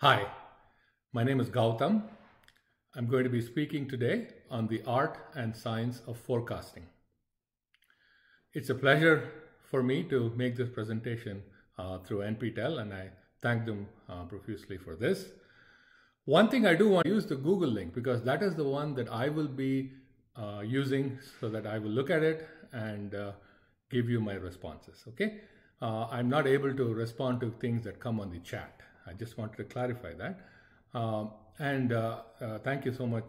Hi, my name is Gautam. I'm going to be speaking today on the art and science of forecasting. It's a pleasure for me to make this presentation through NPTEL, and I thank them profusely for this. One thing I do want to use the Google link, because that is the one that I will be using so that I will look at it and give you my responses, okay? I'm not able to respond to things that come on the chat. I just wanted to clarify that. Thank you so much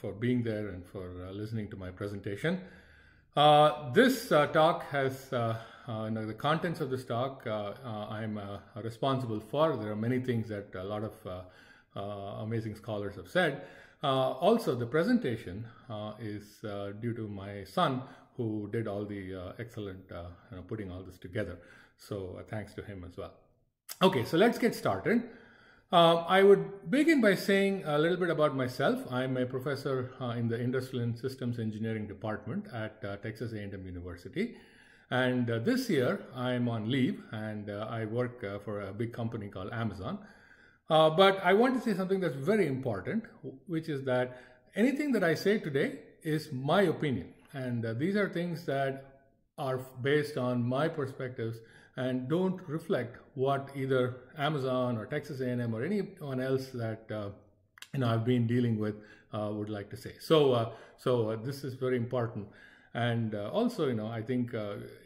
for being there and for listening to my presentation. This talk has, the contents of this talk, I'm responsible for. There are many things that a lot of amazing scholars have said. Also, the presentation is due to my son, who did all the excellent putting all this together. So thanks to him as well. Okay, so let's get started. I would begin by saying a little bit about myself. I'm a professor in the Industrial and Systems Engineering Department at Texas A&M University. And this year, I'm on leave, and I work for a big company called Amazon. But I want to say something that's very important, which is that anything that I say today is my opinion. And these are things that are based on my perspectives and don't reflect what either Amazon or Texas A&M or anyone else that I've been dealing with would like to say. So, this is very important. And also, I think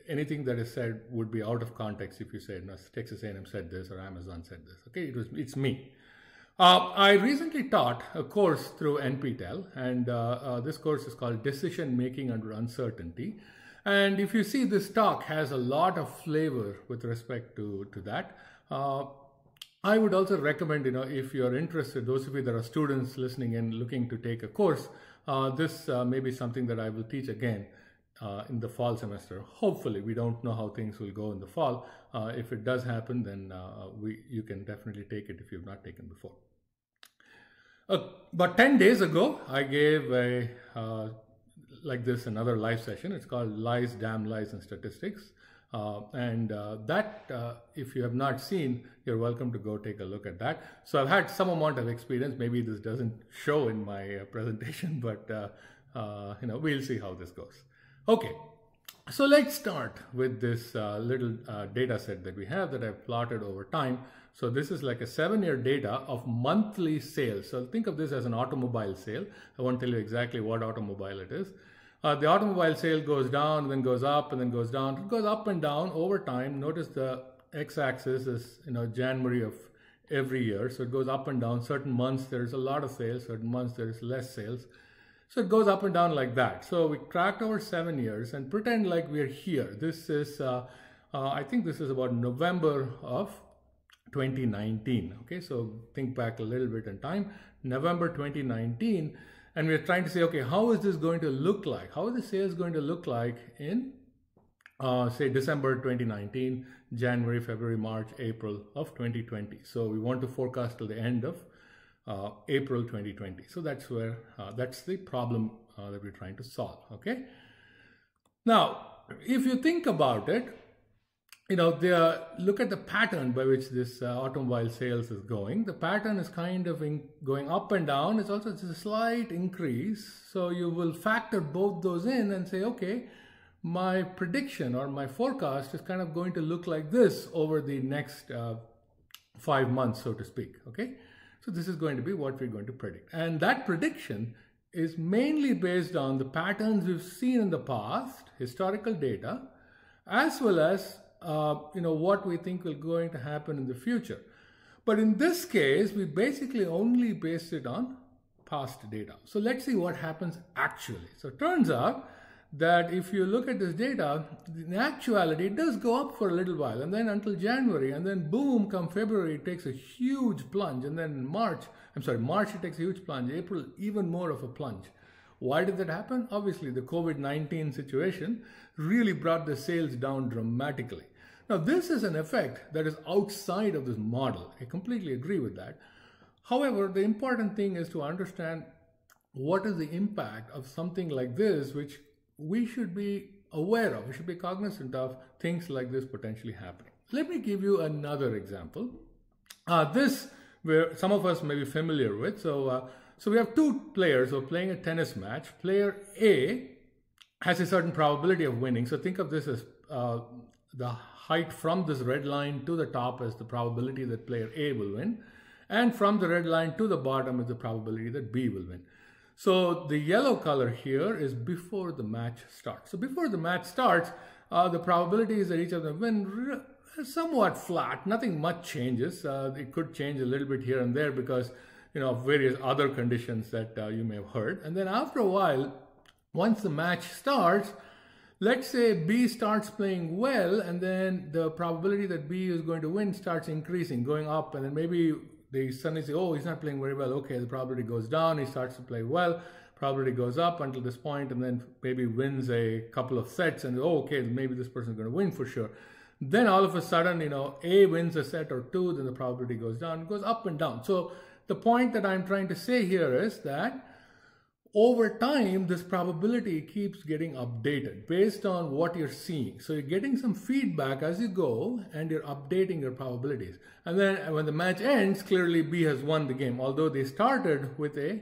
anything that is said would be out of context if you said, no, Texas A&M said this or Amazon said this. Okay, it's me. I recently taught a course through NPTEL, and this course is called Decision Making Under Uncertainty. And if you see, this talk has a lot of flavor with respect to that. I would also recommend, if you're interested, those of you that are students listening and looking to take a course, this may be something that I will teach again in the fall semester. Hopefully, we don't know how things will go in the fall. If it does happen, then you can definitely take it if you've not taken before. About 10 days ago, I gave a another live session. It's called Lies, Damn Lies, and Statistics. If you have not seen, you're welcome to go take a look at that. So I've had some amount of experience. Maybe this doesn't show in my presentation, but we'll see how this goes. Okay, so let's start with this little data set that we have that I've plotted over time. So this is like a 7-year data of monthly sales. So think of this as an automobile sale. I won't tell you exactly what automobile it is. The automobile sale goes down, then goes up, and then goes down. It goes up and down over time. Notice the x-axis is January of every year. So it goes up and down. Certain months there's a lot of sales. Certain months there's less sales. So it goes up and down like that. So we tracked over 7 years and pretend like we're here. This is, I think this is about November of 2019. Okay, so think back a little bit in time, November 2019, and we're trying to say, okay, how is this going to look like? How are the sales going to look like in, say, December 2019, January, February, March, April of 2020? So we want to forecast till the end of April 2020. So that's where, that's the problem that we're trying to solve, okay? Now, if you think about it, look at the pattern by which this automobile sales is going. The pattern is kind of going up and down. It's also a slight increase. So you will factor both those in and say, okay, my prediction or my forecast is kind of going to look like this over the next 5 months, so to speak. Okay, so this is going to be what we're going to predict. And that prediction is mainly based on the patterns we've seen in the past, historical data, as well as what we think will going to happen in the future. But in this case, we basically only based it on past data. So let's see what happens actually. So it turns out that if you look at this data, in actuality, it does go up for a little while, and then until January, and then boom, come February, it takes a huge plunge. And then March, it takes a huge plunge. April, even more of a plunge. Why did that happen? Obviously, the COVID-19 situation really brought the sales down dramatically. Now, this is an effect that is outside of this model. I completely agree with that. However, the important thing is to understand what is the impact of something like this, which we should be aware of. We should be cognizant of things like this potentially happening. Let me give you another example. This where some of us may be familiar with. So we have two players who are playing a tennis match. Player A has a certain probability of winning. So think of this as the height from this red line to the top as the probability that player A will win. And from the red line to the bottom is the probability that B will win. So the yellow color here is before the match starts. So before the match starts, the probabilities that each of them win are somewhat flat. Nothing much changes. It could change a little bit here and there because, you know, of various other conditions that you may have heard. And then after a while, once the match starts, let's say B starts playing well, and then the probability that B is going to win starts increasing, going up, and then maybe they suddenly say, oh, he's not playing very well. Okay, the probability goes down, he starts to play well, probability goes up until this point, and then maybe wins a couple of sets, and oh, okay, maybe this person's going to win for sure. Then all of a sudden, you know, A wins a set or two, then the probability goes down, it goes up and down. So the point that I'm trying to say here is that over time, this probability keeps getting updated based on what you're seeing. So you're getting some feedback as you go, and you're updating your probabilities. And then when the match ends, clearly B has won the game. Although they started with a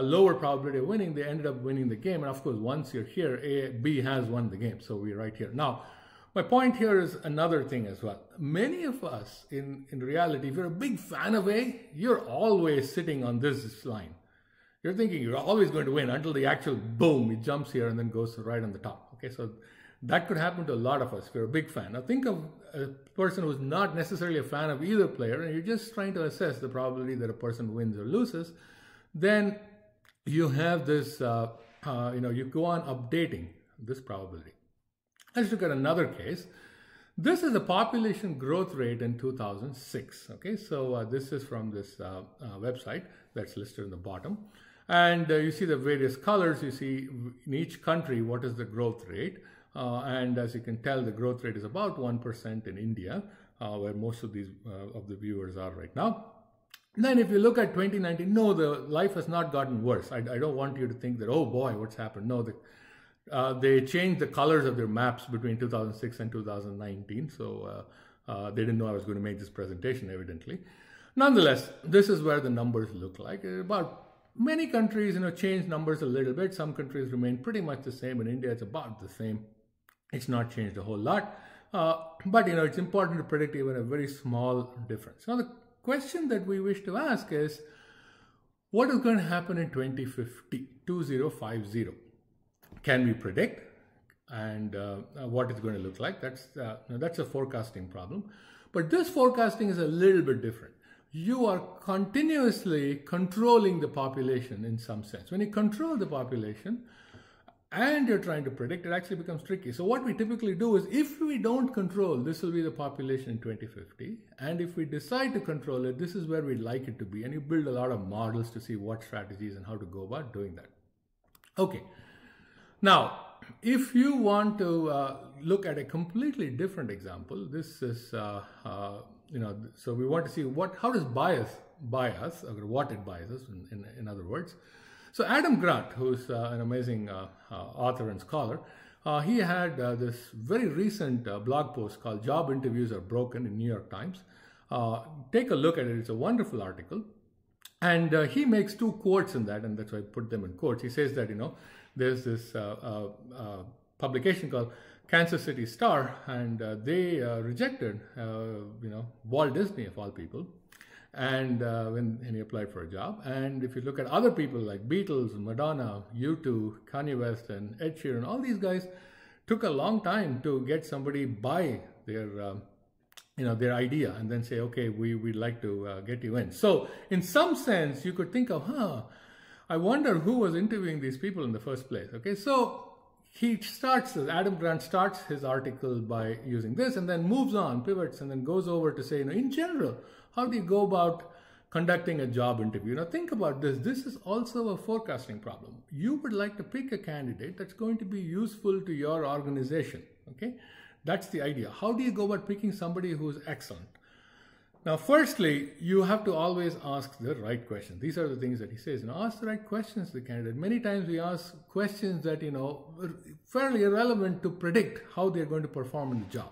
lower probability of winning, they ended up winning the game. And of course, once you're here, B has won the game. So we're right here. Now, my point here is another thing as well. Many of us, in reality, if you're a big fan of A, you're always sitting on this line. You're thinking you're always going to win until the actual boom, it jumps here and then goes right on the top. Okay, so that could happen to a lot of us if you're a big fan. Now think of a person who's not necessarily a fan of either player and you're just trying to assess the probability that a person wins or loses. Then you have this, you go on updating this probability. Let's look at another case. This is the population growth rate in 2006. Okay, so this is from this website that's listed in the bottom. And you see the various colors, you see in each country what is the growth rate. And as you can tell, the growth rate is about 1% in India, where most of these of the viewers are right now. And then if you look at 2019, no, the life has not gotten worse. I don't want you to think that, oh boy, what's happened? No, they changed the colors of their maps between 2006 and 2019. So they didn't know I was going to make this presentation, evidently. Nonetheless, this is where the numbers look like. About many countries, you know, change numbers a little bit. Some countries remain pretty much the same. In India, it's about the same. It's not changed a whole lot. But, you know, it's important to predict even a very small difference. Now, the question that we wish to ask is, what is going to happen in 2050? Can we predict? And what it's going to look like? That's a forecasting problem. But this forecasting is a little bit different. You are continuously controlling the population in some sense. When you control the population and you're trying to predict, it actually becomes tricky. So what we typically do is if we don't control, this will be the population in 2050. And if we decide to control it, this is where we'd like it to be. And you build a lot of models to see what strategies and how to go about doing that. Okay. Now, if you want to look at a completely different example, this is... so we want to see how does bias bias, or what it biases, in other words. So Adam Grant, who's an amazing author and scholar, he had this very recent blog post called Job Interviews Are Broken in New York Times. Take a look at it. It's a wonderful article. And he makes two quotes in that, and that's why I put them in quotes. He says that, you know, there's this publication called Kansas City Star, and they rejected, Walt Disney of all people, and when he applied for a job. And if you look at other people like Beatles, Madonna, U2, Kanye West, and Ed Sheeran, all these guys took a long time to get somebody by their idea, and then say, okay, we'd like to get you in. So in some sense, you could think of, I wonder who was interviewing these people in the first place. Okay, so Adam Grant starts his article by using this and then moves on, pivots, and then goes over to say, you know, in general, how do you go about conducting a job interview? Now, think about this. This is also a forecasting problem. You would like to pick a candidate that's going to be useful to your organization, okay? That's the idea. How do you go about picking somebody who's excellent? Now, firstly, you have to always ask the right question. These are the things that he says. You know, ask the right questions to the candidate. Many times we ask questions that, you know, are fairly irrelevant to predict how they're going to perform in the job.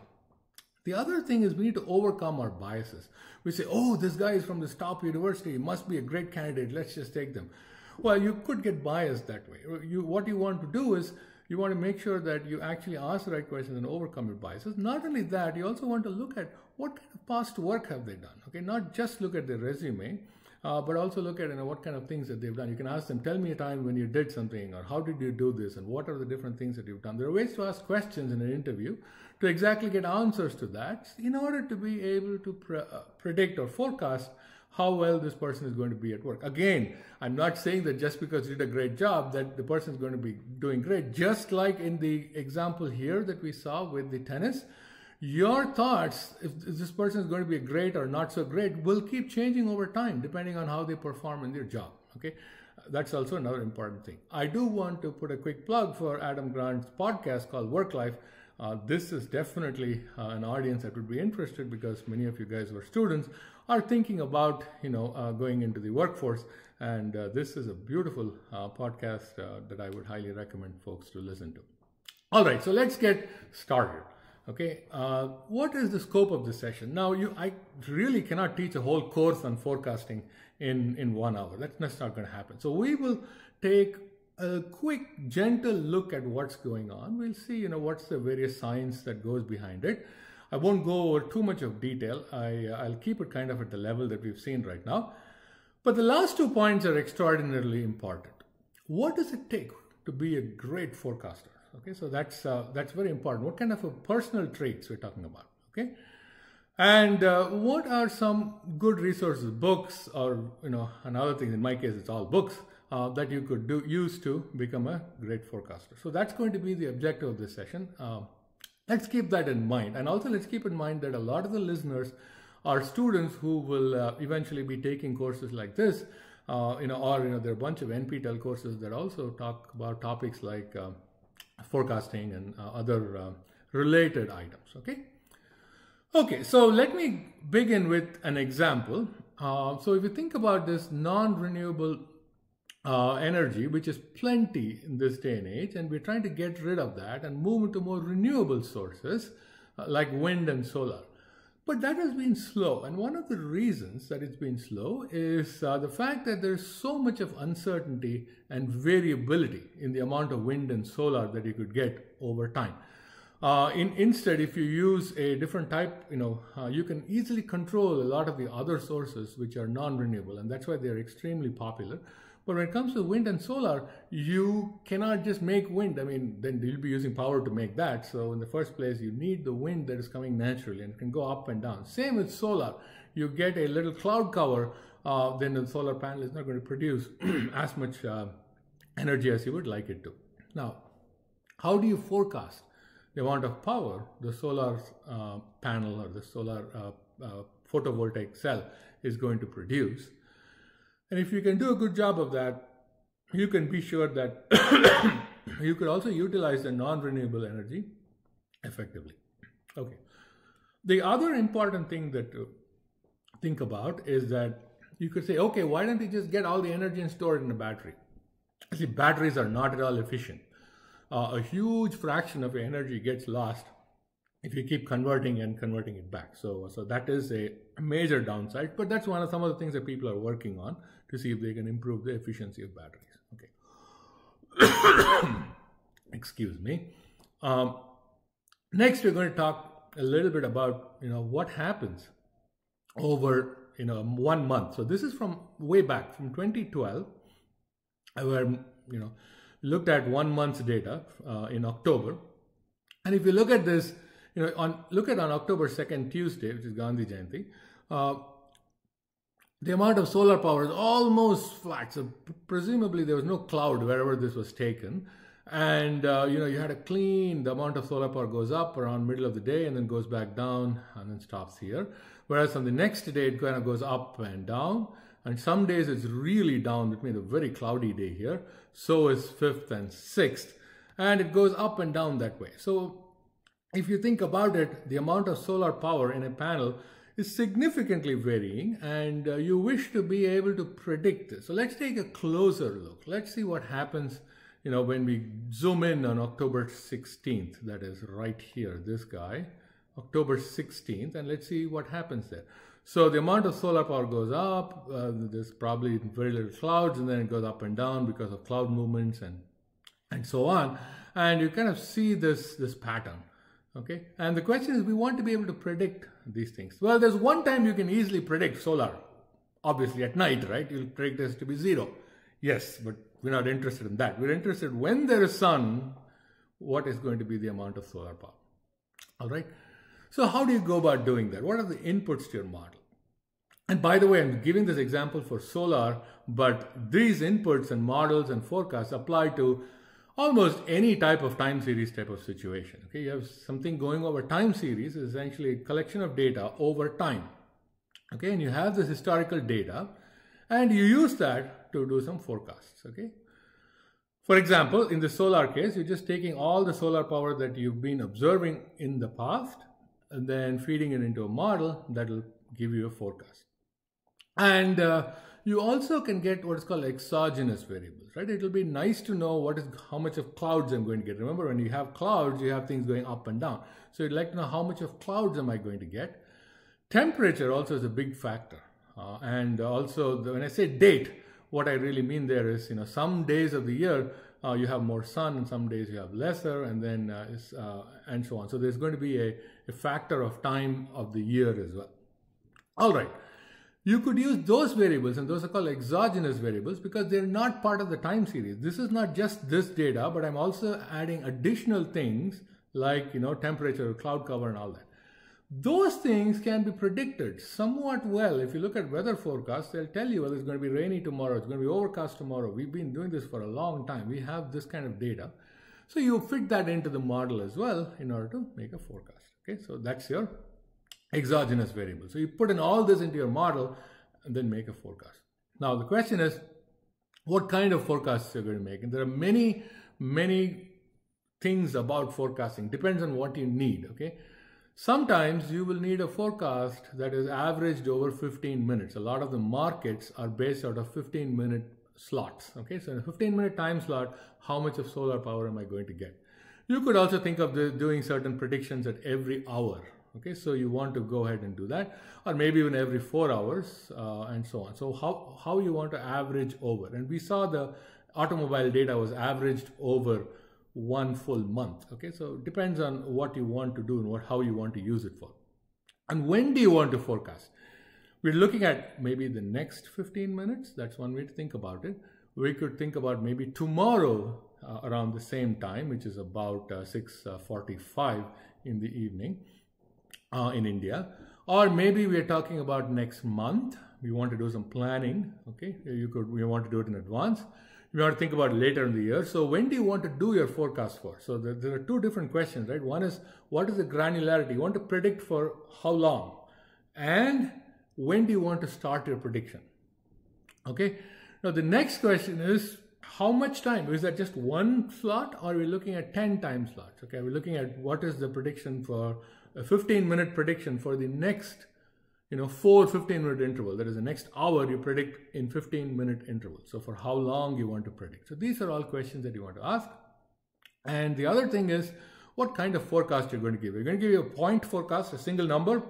The other thing is we need to overcome our biases. We say, oh, this guy is from this top university, must be a great candidate, let's just take them. Well, you could get biased that way. What you want to do is you want to make sure that you actually ask the right questions and overcome your biases. Not only that, you also want to look at what kind of past work have they done. Okay, not just look at their resume, but also look at what kind of things that they've done. You can ask them, tell me a time when you did something, or how did you do this, and what are the different things that you've done. There are ways to ask questions in an interview to exactly get answers to that in order to be able to predict or forecast how well this person is going to be at work. Again, I'm not saying that just because you did a great job that the person is going to be doing great. Just like in the example here that we saw with the tennis, your thoughts, if this person is going to be great or not so great, will keep changing over time depending on how they perform in their job. Okay, that's also another important thing. I do want to put a quick plug for Adam Grant's podcast called Work Life. This is definitely an audience that would be interested because many of you guys who are students are thinking about going into the workforce, and this is a beautiful podcast that I would highly recommend folks to listen to. All right, so let's get started. Okay, what is the scope of this session? Now, I really cannot teach a whole course on forecasting in 1 hour. That's not going to happen. So we will take a quick, gentle look at what's going on. We'll see, what's the various science that goes behind it. I won't go over too much of detail. I'll keep it kind of at the level that we've seen right now. But the last 2 points are extraordinarily important. What does it take to be a great forecaster? Okay, so that's very important. What kind of personal traits we're talking about? Okay, and what are some good resources, books, or another thing? In my case, it's all books that you could use to become a great forecaster. So that's going to be the objective of this session. Let's keep that in mind, and also let's keep in mind that a lot of the listeners are students who will eventually be taking courses like this. There are a bunch of NPTEL courses that also talk about topics like forecasting and other related items. Okay, so let me begin with an example. So if you think about this non-renewable energy, which is plenty in this day and age, and we're trying to get rid of that and move into more renewable sources like wind and solar. But that has been slow, and one of the reasons that it's been slow is the fact that there's so much of uncertainty and variability in the amount of wind and solar that you could get over time. Instead, if you use a different type, you can easily control a lot of the other sources which are non-renewable, and that's why they're extremely popular. But when it comes to wind and solar, you cannot just make wind. I mean, then you'll be using power to make that. So in the first place, you need the wind that is coming naturally and can go up and down. Same with solar. You get a little cloud cover, then the solar panel is not going to produce as much energy as you would like it to. Now, how do you forecast the amount of power the solar panel or the solar photovoltaic cell is going to produce? And if you can do a good job of that, you can be sure that you could also utilize the non-renewable energy effectively. Okay. The other important thing that to think about is that you could say, okay, why don't we just get all the energy and store it in a battery? See, batteries are not at all efficient. A huge fraction of your energy gets lost if you keep converting it back. So that is a major downside, but that's some of the things that people are working on to see if they can improve the efficiency of batteries. Okay. Excuse me. Next, we're going to talk a little bit about, what happens over, 1 month. So this is from way back from 2012, where, looked at 1 month's data in October. And if you look at this, on October 2nd, Tuesday, which is Gandhi Jayanti, the amount of solar power is almost flat. So presumably there was no cloud wherever this was taken. And, you had a clean, the amount of solar power goes up around middle of the day and then goes back down and then stops here. Whereas on the next day, it kind of goes up and down. And some days it's really down. That made a very cloudy day here. So is 5th and 6th. And it goes up and down that way. So if you think about it, the amount of solar power in a panel is significantly varying, and you wish to be able to predict this. So let's take a closer look. Let's see what happens, when we zoom in on October 16th. That is right here, this guy. October 16th, and let's see what happens there. So the amount of solar power goes up, there's probably very little clouds, and then it goes up and down because of cloud movements and so on. And you kind of see this pattern, okay? And the question is, we want to be able to predict these things. Well, there's one time you can easily predict solar, obviously at night, right? You'll predict this to be zero. Yes, but we're not interested in that. We're interested when there is sun, what is going to be the amount of solar power, all right? So how do you go about doing that? What are the inputs to your model? And by the way, I'm giving this example for solar, but these inputs and models and forecasts apply to almost any type of time series type of situation. Okay, you have something going over time series, is essentially a collection of data over time. Okay, and you have this historical data, and you use that to do some forecasts. Okay. For example, in the solar case, you're just taking all the solar power that you've been observing in the past, and then feeding it into a model that will give you a forecast. And you also can get what is called exogenous variables, right? It will be nice to know how much of clouds I'm going to get. Remember, when you have clouds, you have things going up and down. So you'd like to know how much of clouds am I going to get. Temperature also is a big factor. And also, when I say date, what I really mean there is, you know, some days of the year, you have more sun, and some days you have lesser, and then and so on. So there's going to be a factor of time of the year as well. All right. You could use those variables, and those are called exogenous variables because they're not part of the time series. This is not just this data, but I'm also adding additional things like, you know, temperature, cloud cover, and all that. Those things can be predicted somewhat well. If you look at weather forecasts, they'll tell you, well, it's going to be rainy tomorrow, it's going to be overcast tomorrow. We've been doing this for a long time. We have this kind of data. So you fit that into the model as well in order to make a forecast. Okay, so that's your exogenous variable. So you put in all this into your model and then make a forecast. Now the question is, what kind of forecasts you're going to make? And there are many, many things about forecasting. Depends on what you need, okay? Sometimes you will need a forecast that is averaged over 15 minutes. A lot of the markets are based out of 15-minute slots. Okay, so in a 15-minute time slot, how much of solar power am I going to get? You could also think of doing certain predictions at every hour. Okay, so you want to go ahead and do that, or maybe even every 4 hours and so on. So how you want to average over. And we saw the automobile data was averaged over one full month. Okay, so it depends on what you want to do and how you want to use it for. And when do you want to forecast? We're looking at maybe the next 15 minutes. That's one way to think about it. We could think about maybe tomorrow around the same time, which is about 6:45 in the evening in India. Or maybe we're talking about next month. We want to do some planning. Okay, we want to do it in advance. We want to think about later in the year. So when do you want to do your forecast for? So there are two different questions, right? One is, what is the granularity? You want to predict for how long? And when do you want to start your prediction? Okay. Now the next question is, how much time? Is that just one slot, or are we looking at 10 time slots? Okay. We're looking at what is the prediction for a 15-minute prediction for the next, you know, 4 15-minute interval. That is the next hour you predict in 15-minute intervals. So for how long you want to predict. So these are all questions that you want to ask. And the other thing is, what kind of forecast you're going to give. You're going to give you a point forecast, a single number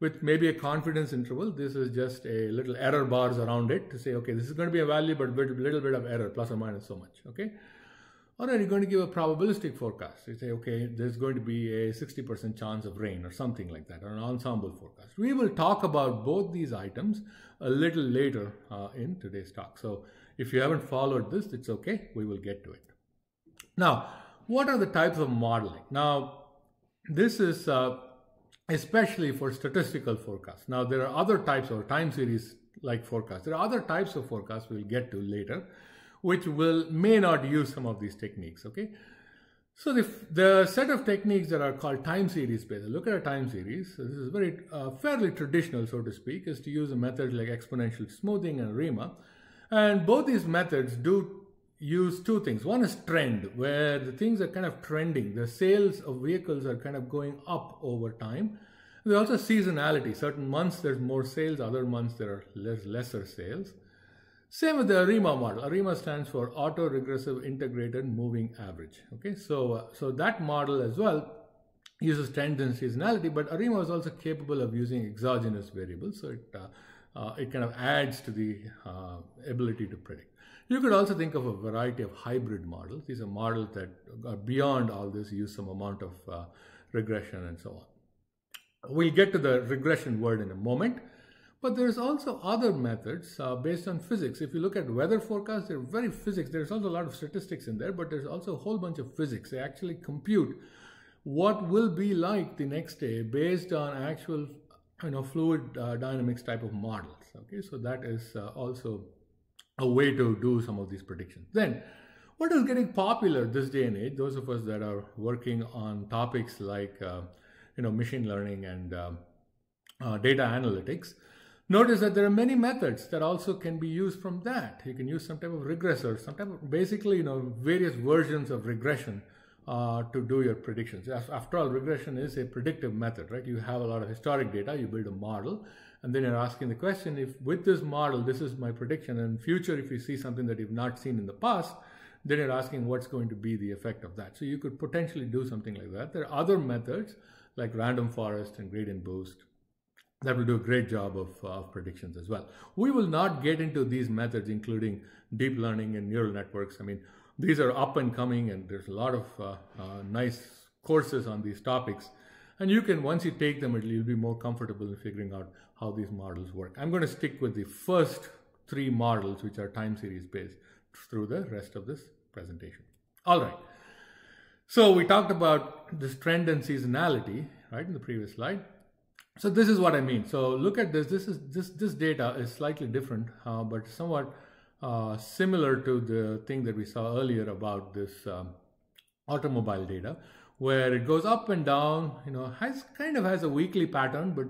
with maybe a confidence interval. This is just a little error bars around it to say, okay, this is going to be a value, but a little bit of error, plus or minus so much. Okay. Or are you going to give a probabilistic forecast? You say, okay, there's going to be a 60% chance of rain or something like that, or an ensemble forecast. We will talk about both these items a little later in today's talk. So if you haven't followed this, it's okay. We will get to it. Now, what are the types of modeling? Now, this is especially for statistical forecasts. Now, there are other types of time series like forecasts. There are other types of forecasts we'll get to later, which may not use some of these techniques, okay? So the set of techniques that are called time series based, look at a time series, so this is very fairly traditional, so to speak, is to use a method like exponential smoothing and ARIMA. And both these methods do use two things. One is trend, where the things are kind of trending. The sales of vehicles are kind of going up over time. There's also seasonality. Certain months there's more sales, other months there are lesser sales. Same with the ARIMA model. ARIMA stands for Autoregressive Integrated Moving Average. Okay, so that model as well uses trends and seasonality, but ARIMA is also capable of using exogenous variables, so it kind of adds to the ability to predict. You could also think of a variety of hybrid models. These are models that are beyond all this, use some amount of regression and so on. We'll get to the regression word in a moment, but there's also other methods based on physics. If you look at weather forecasts, they're very physics. There's also a lot of statistics in there, but there's also a whole bunch of physics. They actually compute what will be like the next day based on actual, fluid dynamics type of models. Okay, so that is also a way to do some of these predictions. Then, what is getting popular this day and age? Those of us that are working on topics like, machine learning and data analytics, notice that there are many methods that also can be used from that. You can use some type of regressor, some type of basically, various versions of regression to do your predictions. After all, regression is a predictive method, right? You have a lot of historic data, you build a model, and then you're asking the question, if with this model, this is my prediction, and in future, if you see something that you've not seen in the past, then you're asking what's going to be the effect of that. So you could potentially do something like that. There are other methods like random forest and gradient boost that will do a great job of predictions as well. We will not get into these methods, including deep learning and neural networks. These are up and coming, and there's a lot of nice courses on these topics. And you can, once you take them, you'll be more comfortable in figuring out how these models work. I'm going to stick with the first three models, which are time series based, through the rest of this presentation. All right. So we talked about this trend and seasonality, right, in the previous slide. So this is what I mean. So look at this. This data is slightly different, but somewhat similar to the thing that we saw earlier about this automobile data, where it goes up and down. Has a weekly pattern, but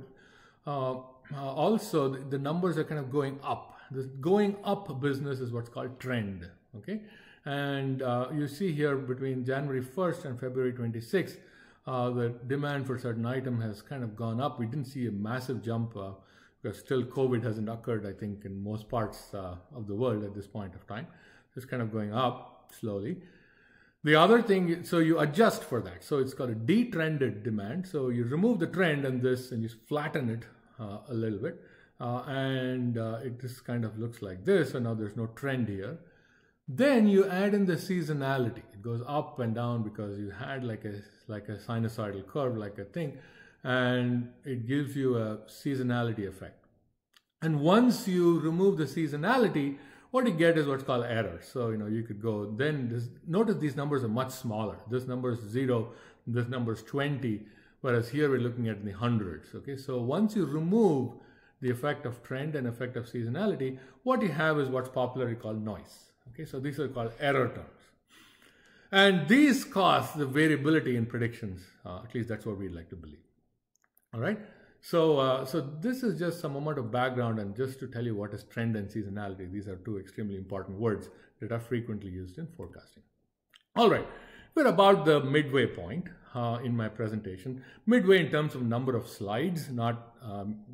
also the numbers are kind of going up. This going up business is what's called trend. Okay, and you see here between January 1st and February 26th. The demand for certain item has kind of gone up. We didn't see a massive jump because still COVID hasn't occurred, I think, in most parts of the world at this point of time. It's kind of going up slowly. The other thing, so you adjust for that. So it's called a detrended demand. So you remove the trend and this and you flatten it a little bit. It just kind of looks like this. So now there's no trend here. Then you add in the seasonality. It goes up and down because you had like a sinusoidal curve, like a thing, and it gives you a seasonality effect. And once you remove the seasonality, what you get is what's called error. So, you could go, then this, notice these numbers are much smaller. This number is 0, this number is 20, whereas here we're looking at the hundreds, okay? So once you remove the effect of trend and effect of seasonality, what you have is what's popularly called noise. Okay, so these are called error terms. And these cause the variability in predictions, at least that's what we'd like to believe. All right, so this is just some amount of background and just to tell you what is trend and seasonality. These are two extremely important words that are frequently used in forecasting. All right, we're about the midway point in my presentation. Midway in terms of number of slides, not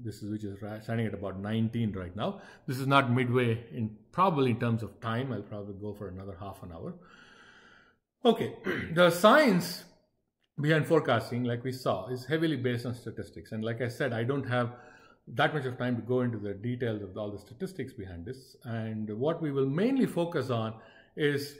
which is standing at about 19 right now. This is not midway in probably in terms of time. I'll probably go for another half an hour. Okay, the science behind forecasting, like we saw, is heavily based on statistics. And like I said, I don't have that much of time to go into the details of all the statistics behind this. And what we will mainly focus on is,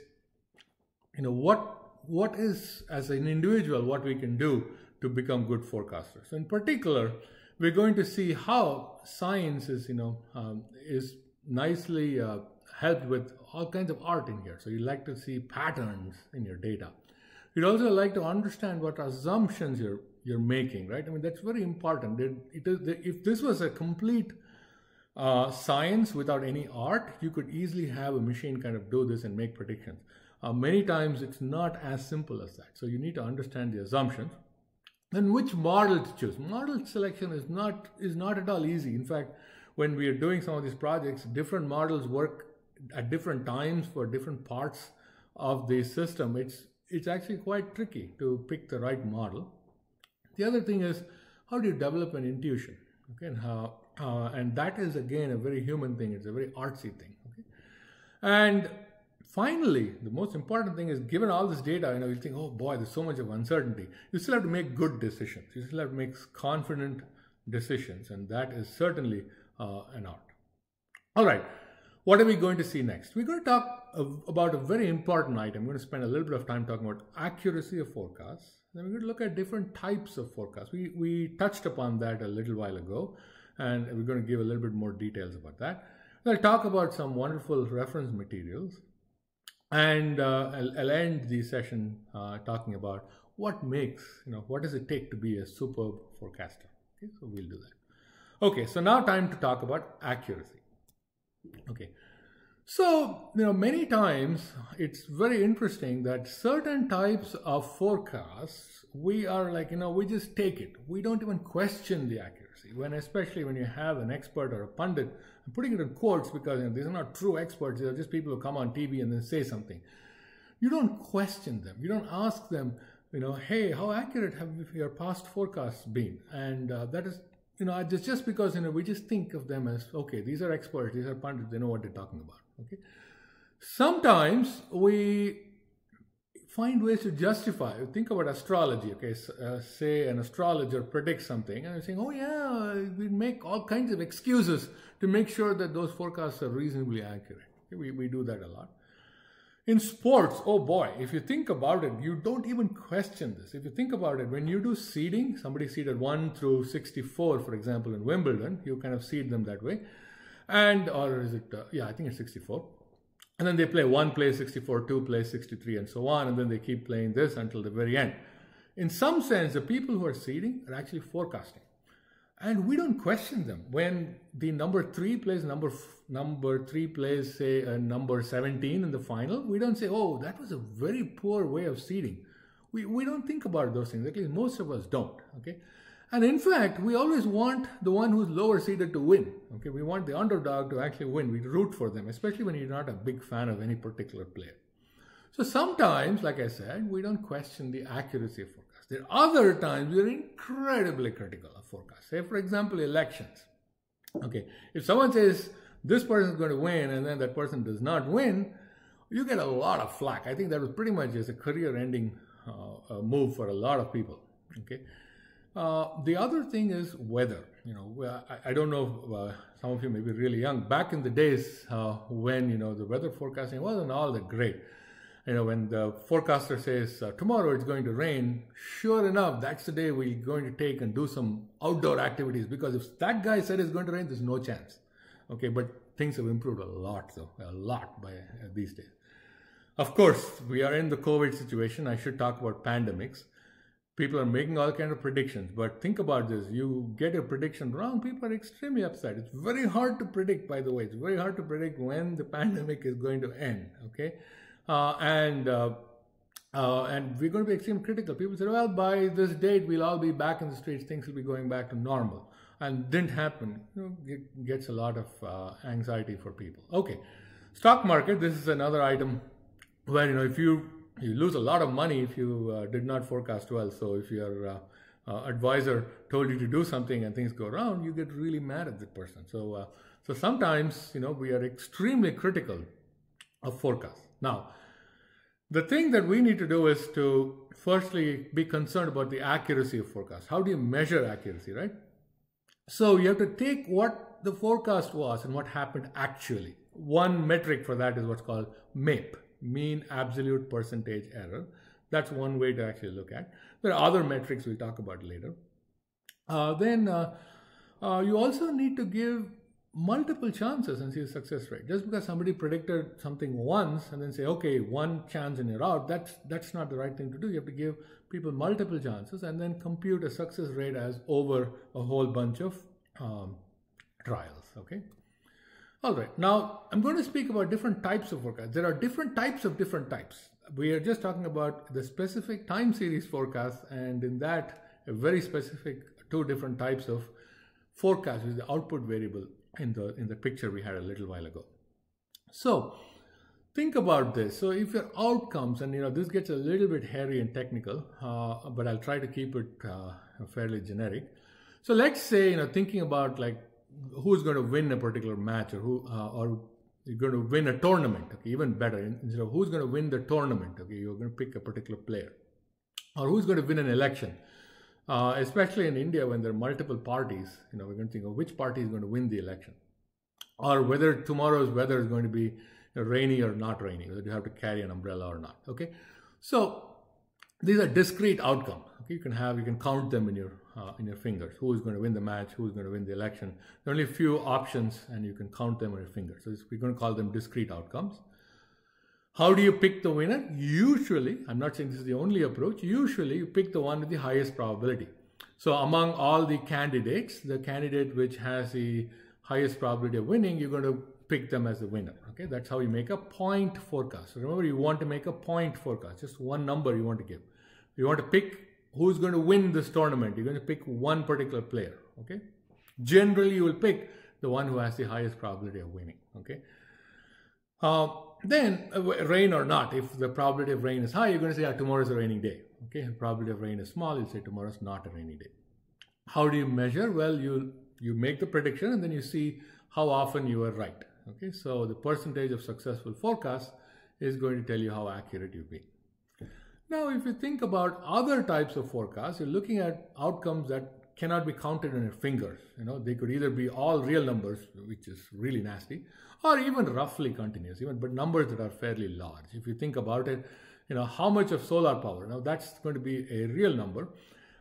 what is, as an individual, what we can do to become good forecasters. In particular, we're going to see how science is, is nicely helped with all kinds of art in here. So you like to see patterns in your data. You'd also like to understand what assumptions you're making, right? That's very important. If this was a complete science without any art, you could easily have a machine kind of do this and make predictions. Many times it's not as simple as that. So you need to understand the assumptions. Then which model to choose. Model selection is not at all easy. In fact, when we are doing some of these projects, different models work at different times for different parts of the system. It's actually quite tricky to pick the right model. The other thing is, how do you develop an intuition? Okay, and that is again a very human thing. It's a very artsy thing. Okay, and Finally, the most important thing is, given all this data, you think, oh boy, there's so much of uncertainty. You still have to make good decisions. You still have to make confident decisions, and that is certainly an art. All right, what are we going to see next? We're going to talk about a very important item. I'm going to spend a little bit of time talking about accuracy of forecasts. Then we're going to look at different types of forecasts. We touched upon that a little while ago, and we're going to give a little bit more details about that. I'll talk about some wonderful reference materials, and I'll end the session talking about what makes, what does it take to be a superb forecaster. Okay, so we'll do that. Okay, so now time to talk about accuracy. Okay, so many times it's very interesting that certain types of forecasts we are like, we just take it. We don't even question the accuracy, especially when you have an expert or a pundit. I'm putting it in quotes because these are not true experts. They're just people who come on TV and then say something. You don't question them. You don't ask them, hey, how accurate have your past forecasts been? And that is, it's just because, we just think of them as, okay, these are experts, these are pundits, they know what they're talking about, okay? Sometimes we find ways to justify. Think about astrology, okay? Say an astrologer predicts something, and they're saying, oh yeah, we make all kinds of excuses to make sure that those forecasts are reasonably accurate. Okay? We do that a lot. In sports, oh boy, if you think about it, you don't even question this. If you think about it, when you do seeding, somebody seeded 1 through 64, for example, in Wimbledon, you kind of seed them that way. And, or is it, yeah, I think it's 64. And then they play 1 plays 64, 2 plays 63, and so on. And then they keep playing this until the very end. In some sense, the people who are seeding are actually forecasting. And we don't question them. When the number three plays, say, number 17 in the final, we don't say, oh, that was a very poor way of seeding. We don't think about those things. At least most of us don't, okay? And in fact, we always want the one who's lower seeded to win, okay? We want the underdog to actually win. We root for them, especially when you're not a big fan of any particular player. So sometimes, like I said, we don't question the accuracy of forecasts. There are other times we are incredibly critical of forecasts. Say, for example, elections. Okay, if someone says this person is going to win and then that person does not win, you get a lot of flack. I think that was pretty much just a career-ending move for a lot of people. Okay, the other thing is weather. I don't know if, some of you may be really young. Back in the days when the weather forecasting wasn't all that great. When the forecaster says, tomorrow it's going to rain, sure enough, that's the day we're going to take and do some outdoor activities, because if that guy said it's going to rain, there's no chance. Okay, but things have improved a lot, though, a lot by these days. Of course, we are in the COVID situation. I should talk about pandemics. People are making all kinds of predictions, but think about this. You get a prediction wrong, people are extremely upset. It's very hard to predict, by the way. It's very hard to predict when the pandemic is going to end, okay? And we're going to be extremely critical. People say, well, by this date, we'll all be back in the streets. Things will be going back to normal. And didn't happen. It gets a lot of anxiety for people. Okay. Stock market. This is another item where, if you lose a lot of money if you did not forecast well. So if your advisor told you to do something and things go wrong, you get really mad at the person. So, so sometimes, we are extremely critical of forecasts. Now, the thing that we need to do is to firstly be concerned about the accuracy of forecasts. How do you measure accuracy, right? So you have to take what the forecast was and what happened actually. One metric for that is what's called MAPE, mean absolute percentage error. That's one way to actually look at. There are other metrics we'll talk about later. Then you also need to give multiple chances and see the success rate. Just because somebody predicted something once and then say, okay, one chance and you're out, that's not the right thing to do. You have to give people multiple chances and then compute a success rate as over a whole bunch of trials, okay? All right, now I'm going to speak about different types of forecasts. There are different types of different types. We are just talking about the specific time series forecasts, and in that, a very specific two different types of forecasts with the output variable in the picture we had a little while ago. So think about this. So if your outcomes, and this gets a little bit hairy and technical, but I'll try to keep it fairly generic. So let's say, thinking about like who's going to win a particular match, or who, or you're going to win a tournament, okay, even better. Instead of who's going to win the tournament, okay, you're going to pick a particular player. Or who's going to win an election. Especially in India, when there are multiple parties, you know, we're going to think of which party is going to win the election. Or whether tomorrow's weather is going to be rainy or not rainy, whether you have to carry an umbrella or not, okay? So these are discrete outcomes. Okay? You can count them in your fingers. Who is going to win the match? Who is going to win the election? There are only a few options and you can count them on your fingers. So we're going to call them discrete outcomes. How do you pick the winner? Usually, I'm not saying this is the only approach, usually you pick the one with the highest probability. So among all the candidates, the candidate which has the highest probability of winning, you're going to pick them as the winner. Okay, that's how you make a point forecast. So remember, you want to make a point forecast, just one number you want to give. You want to pick who's going to win this tournament. You're going to pick one particular player. Okay, generally you will pick the one who has the highest probability of winning. Okay. Then rain or not, if the probability of rain is high, you're going to say, yeah, tomorrow's a rainy day. Okay, the probability of rain is small, you'll say tomorrow's not a rainy day. How do you measure? Well, you make the prediction and then you see how often you are right. Okay, so the percentage of successful forecast is going to tell you how accurate you've been. Now, if you think about other types of forecasts, you're looking at outcomes that cannot be counted on your fingers. You know, they could either be all real numbers, which is really nasty, or even roughly continuous, but numbers that are fairly large. If you think about it, you know, how much of solar power? Now that's going to be a real number.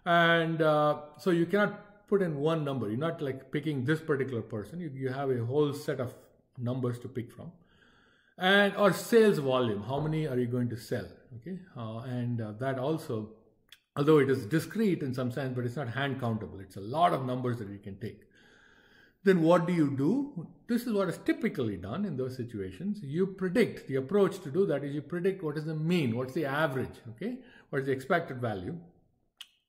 And so you cannot put in one number. You're not like picking this particular person. You have a whole set of numbers to pick from. And or sales volume, how many are you going to sell? Okay, that also, although it is discrete in some sense, but it's not hand countable. It's a lot of numbers that you can take. Then what do you do? This is what is typically done in those situations. You predict. The approach to do that is you predict what is the mean, what's the average, okay? What is the expected value?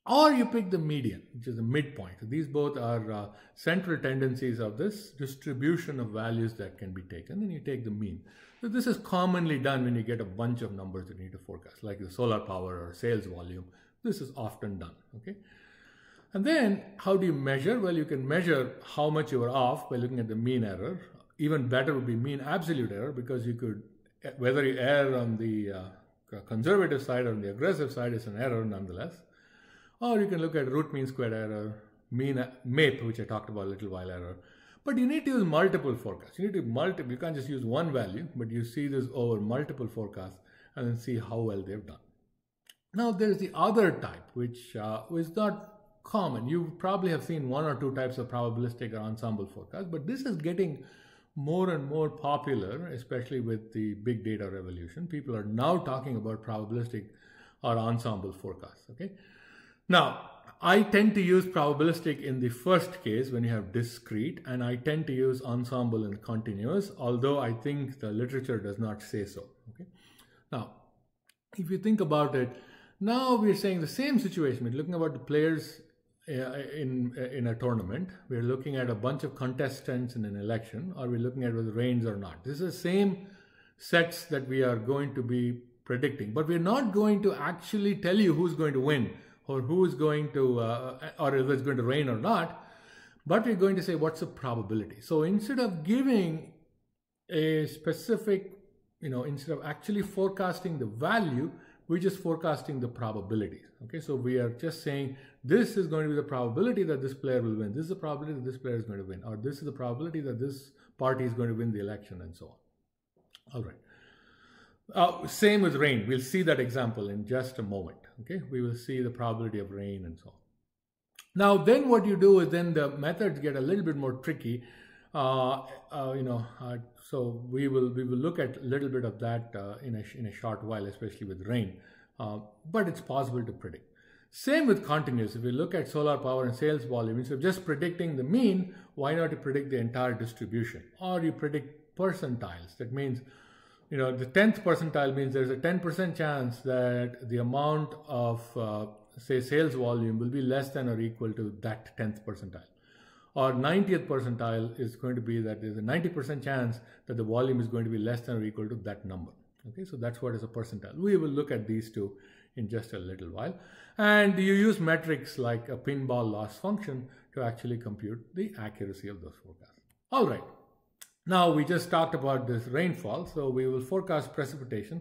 Or you pick the median, which is the midpoint. So these both are central tendencies of this distribution of values that can be taken, and you take the mean. So this is commonly done when you get a bunch of numbers that you need to forecast, like the solar power or sales volume. This is often done, okay? And then, how do you measure? Well, you can measure how much you are off by looking at the mean error. Even better would be mean absolute error, because you could, whether you err on the conservative side or on the aggressive side, is an error nonetheless. Or you can look at root mean squared error, mean MAPE, which I talked about a little while error. But you need to use multiple forecasts. You can't just use one value, but you see this over multiple forecasts and then see how well they've done. Now, there's the other type, which is not common. You probably have seen one or two types of probabilistic or ensemble forecasts, but this is getting more and more popular, especially with the big data revolution. People are now talking about probabilistic or ensemble forecasts, okay? Now, I tend to use probabilistic in the first case when you have discrete, and I tend to use ensemble and continuous, although I think the literature does not say so, okay? Now, if you think about it, now we're saying the same situation. We're looking about the players in a tournament. We're looking at a bunch of contestants in an election, or we're looking at whether it rains or not. This is the same sets that we are going to be predicting, but we're not going to actually tell you who's going to win or who is going to, or whether it's going to rain or not, but we're going to say what's the probability. So instead of giving a specific, you know, instead of actually forecasting the value, we're just forecasting the probabilities, okay? So we are just saying, this is going to be the probability that this player will win. This is the probability that this player is going to win. Or this is the probability that this party is going to win the election, and so on. All right. Same with rain. We'll see that example in just a moment, okay? We will see the probability of rain and so on. Now, then what you do is then the methods get a little bit more tricky. So we will look at a little bit of that in a short while, especially with rain, but it's possible to predict. Same with continuous. If we look at solar power and sales volume, instead of just predicting the mean, why not you predict the entire distribution? Or you predict percentiles. That means, you know, the 10th percentile means there's a 10% chance that the amount of, say, sales volume will be less than or equal to that 10th percentile. Or 90th percentile is going to be that there's a 90% chance that the volume is going to be less than or equal to that number. Okay, so that's what is a percentile. We will look at these two in just a little while. And you use metrics like a pinball loss function to actually compute the accuracy of those forecasts. All right. Now, we just talked about this rainfall, so we will forecast precipitation.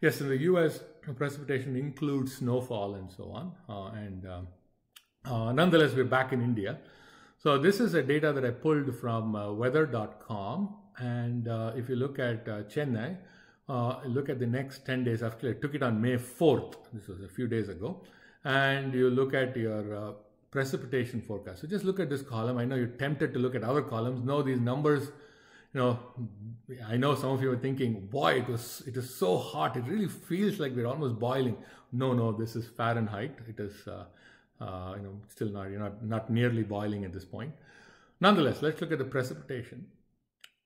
Yes, in the U.S., precipitation includes snowfall and so on. Nonetheless, we're back in India. So this is a data that I pulled from weather.com. And if you look at Chennai, look at the next 10 days after. I took it on May 4th. This was a few days ago. And you look at your precipitation forecast. So just look at this column. I know you're tempted to look at other columns. No, these numbers, you know, I know some of you are thinking, boy, it is so hot. It really feels like we're almost boiling. No, this is Fahrenheit. It is, you know, still not, you're not nearly boiling at this point. Nonetheless, let's look at the precipitation.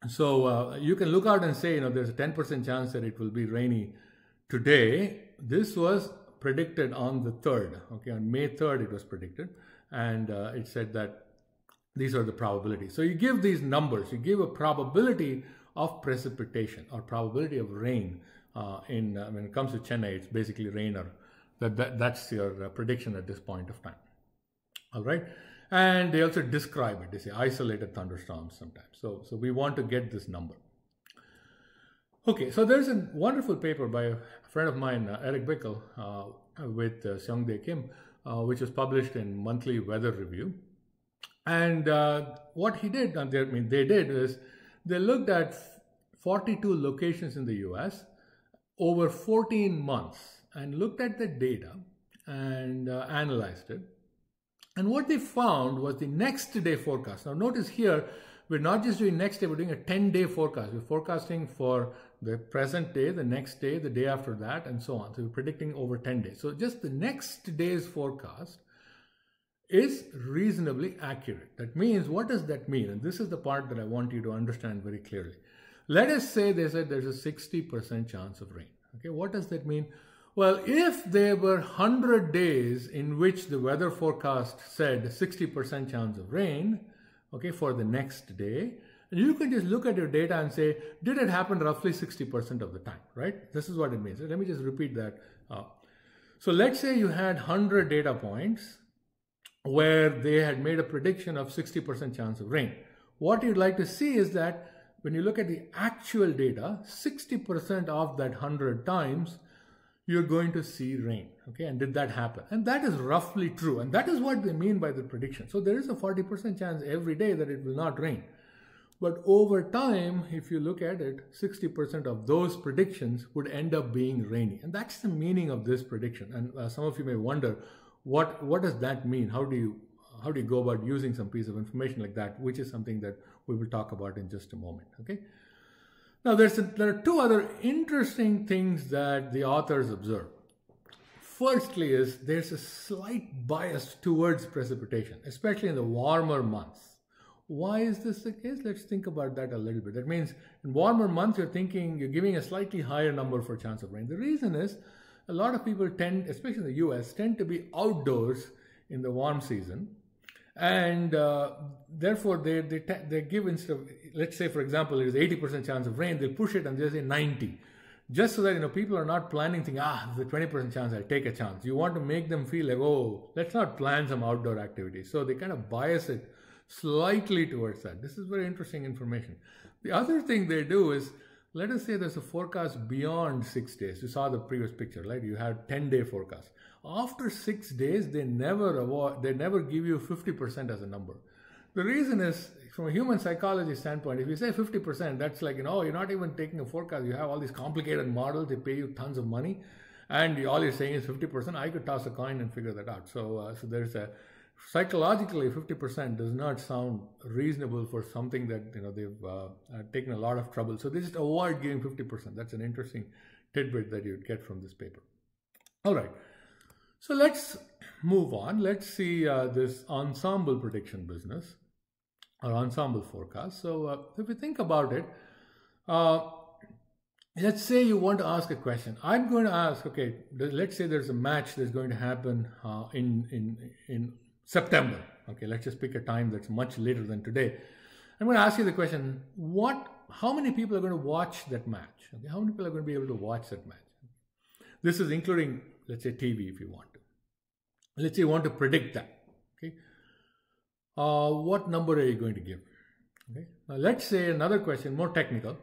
So you can look out and say, you know, there's a 10% chance that it will be rainy today. This was predicted on the 3rd. Okay, on May 3rd it was predicted, and it said that these are the probabilities. So you give these numbers. You give a probability of precipitation or probability of rain. When it comes to Chennai, it's basically rain, or that's your prediction at this point of time. All right. And they also describe it. They say isolated thunderstorms sometimes. So we want to get this number. Okay, so there's a wonderful paper by a friend of mine, Eric Bickel, with Seongdae Kim, which was published in Monthly Weather Review. And what he did, is they looked at 42 locations in the US over 14 months and looked at the data and analyzed it. And what they found was the next day forecast. Now notice here, we're not just doing next day, we're doing a 10-day forecast. We're forecasting for the present day, the next day, the day after that, and so on. So we're predicting over 10 days. So just the next day's forecast is reasonably accurate. That means, what does that mean? And this is the part that I want you to understand very clearly. Let us say they said there's a 60% chance of rain. Okay, what does that mean? Well, if there were 100 days in which the weather forecast said 60% chance of rain, okay, for the next day, you can just look at your data and say, did it happen roughly 60% of the time, right? This is what it means. Let me just repeat that. So let's say you had 100 data points where they had made a prediction of 60% chance of rain. What you'd like to see is that when you look at the actual data, 60% of that 100 times, you're going to see rain, okay? And did that happen? And that is roughly true. And that is what they mean by the prediction. So there is a 40% chance every day that it will not rain. But over time, if you look at it, 60% of those predictions would end up being rainy. And that's the meaning of this prediction. And some of you may wonder, what does that mean? How do you go about using some piece of information like that, which is something that we will talk about in just a moment, okay? Now, there are two other interesting things that the authors observe. Firstly is there's a slight bias towards precipitation, especially in the warmer months. Why is this the case? Let's think about that a little bit. That means in warmer months, you're giving a slightly higher number for chance of rain. The reason is a lot of people tend, especially in the US, tend to be outdoors in the warm season. And therefore, they give, instead of, let's say, for example, there's 80% chance of rain, they'll push it and they'll say 90. Just so that, you know, people are not planning, thinking, there's a 20% chance, I'll take a chance. You want to make them feel like, oh, let's not plan some outdoor activities. So they kind of bias it slightly towards that. This is very interesting information. The other thing they do is, let us say there's a forecast beyond 6 days. You saw the previous picture, right? You had 10-day forecast. After 6 days, they never give you 50% as a number. The reason is, from a human psychology standpoint, if you say 50%, that's like, you know, you're not even taking a forecast. You have all these complicated models. They pay you tons of money. And all you're saying is 50%. I could toss a coin and figure that out. So there's a, psychologically, 50% does not sound reasonable for something that, you know, they've taken a lot of trouble. So they just avoid giving 50%. That's an interesting tidbit that you'd get from this paper. All right. So let's move on. Let's see this ensemble prediction business or ensemble forecast. So if you think about it, let's say you want to ask a question. I'm going to ask, okay, let's say there's a match that's going to happen in September. Okay, let's just pick a time that's much later than today. I'm going to ask you the question, how many people are going to watch that match? Okay, how many people are going to be able to watch that match? This is including, let's say, TV if you want to. Let's say you want to predict that, okay? What number are you going to give? Okay. Now let's say another question, more technical.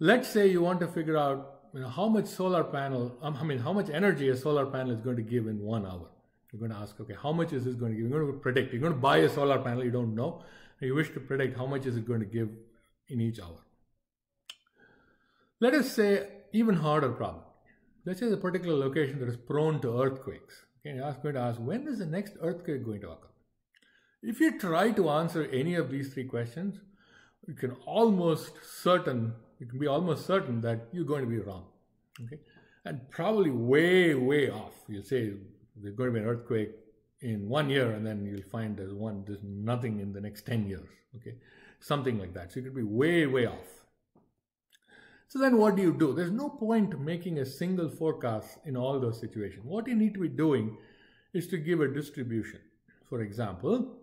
Let's say you want to figure out, you know, how much solar panel, how much energy a solar panel is going to give in 1 hour. You're going to ask, okay, how much is this going to give? You're going to predict. You're going to buy a solar panel, you don't know. And you wish to predict how much is it going to give in each hour. Let us say even harder problem. Let's say there's a particular location that is prone to earthquakes. Okay, you're going to ask, when is the next earthquake going to occur? If you try to answer any of these three questions, you can be almost certain that you're going to be wrong. Okay? And probably way, way off. You'll say there's going to be an earthquake in 1 year, and then you'll find there's nothing in the next 10 years. Okay? Something like that. So you could be way, way off. So then what do you do? There's no point making a single forecast in all those situations. What you need to be doing is to give a distribution. For example,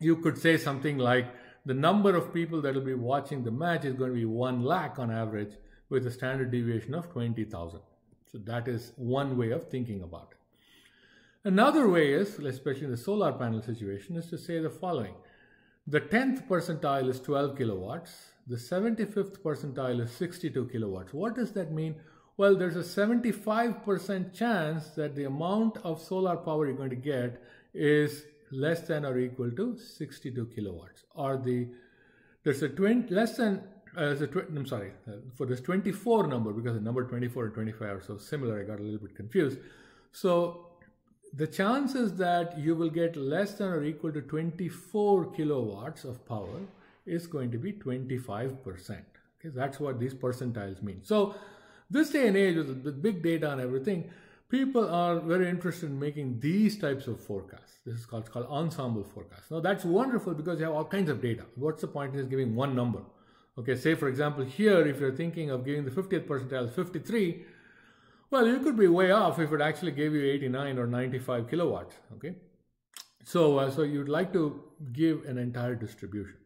you could say something like the number of people that will be watching the match is going to be 1 lakh on average with a standard deviation of 20,000. So that is one way of thinking about it. Another way is, especially in the solar panel situation, is to say the following. The 10th percentile is 12 kilowatts. The 75th percentile is 62 kilowatts. What does that mean? Well, there's a 75% chance that the amount of solar power you're going to get is less than or equal to 62 kilowatts. Or for this 24 number, because the number 24 and 25 are so similar, I got a little bit confused. So the chances that you will get less than or equal to 24 kilowatts of power is going to be 25%. Okay, that's what these percentiles mean. So this day and age with big data and everything, people are very interested in making these types of forecasts. This is called ensemble forecasts. Now that's wonderful because you have all kinds of data. What's the point in just giving one number? Okay, say for example here, if you're thinking of giving the 50th percentile 53, well, you could be way off if it actually gave you 89 or 95 kilowatts. Okay, so you'd like to give an entire distribution.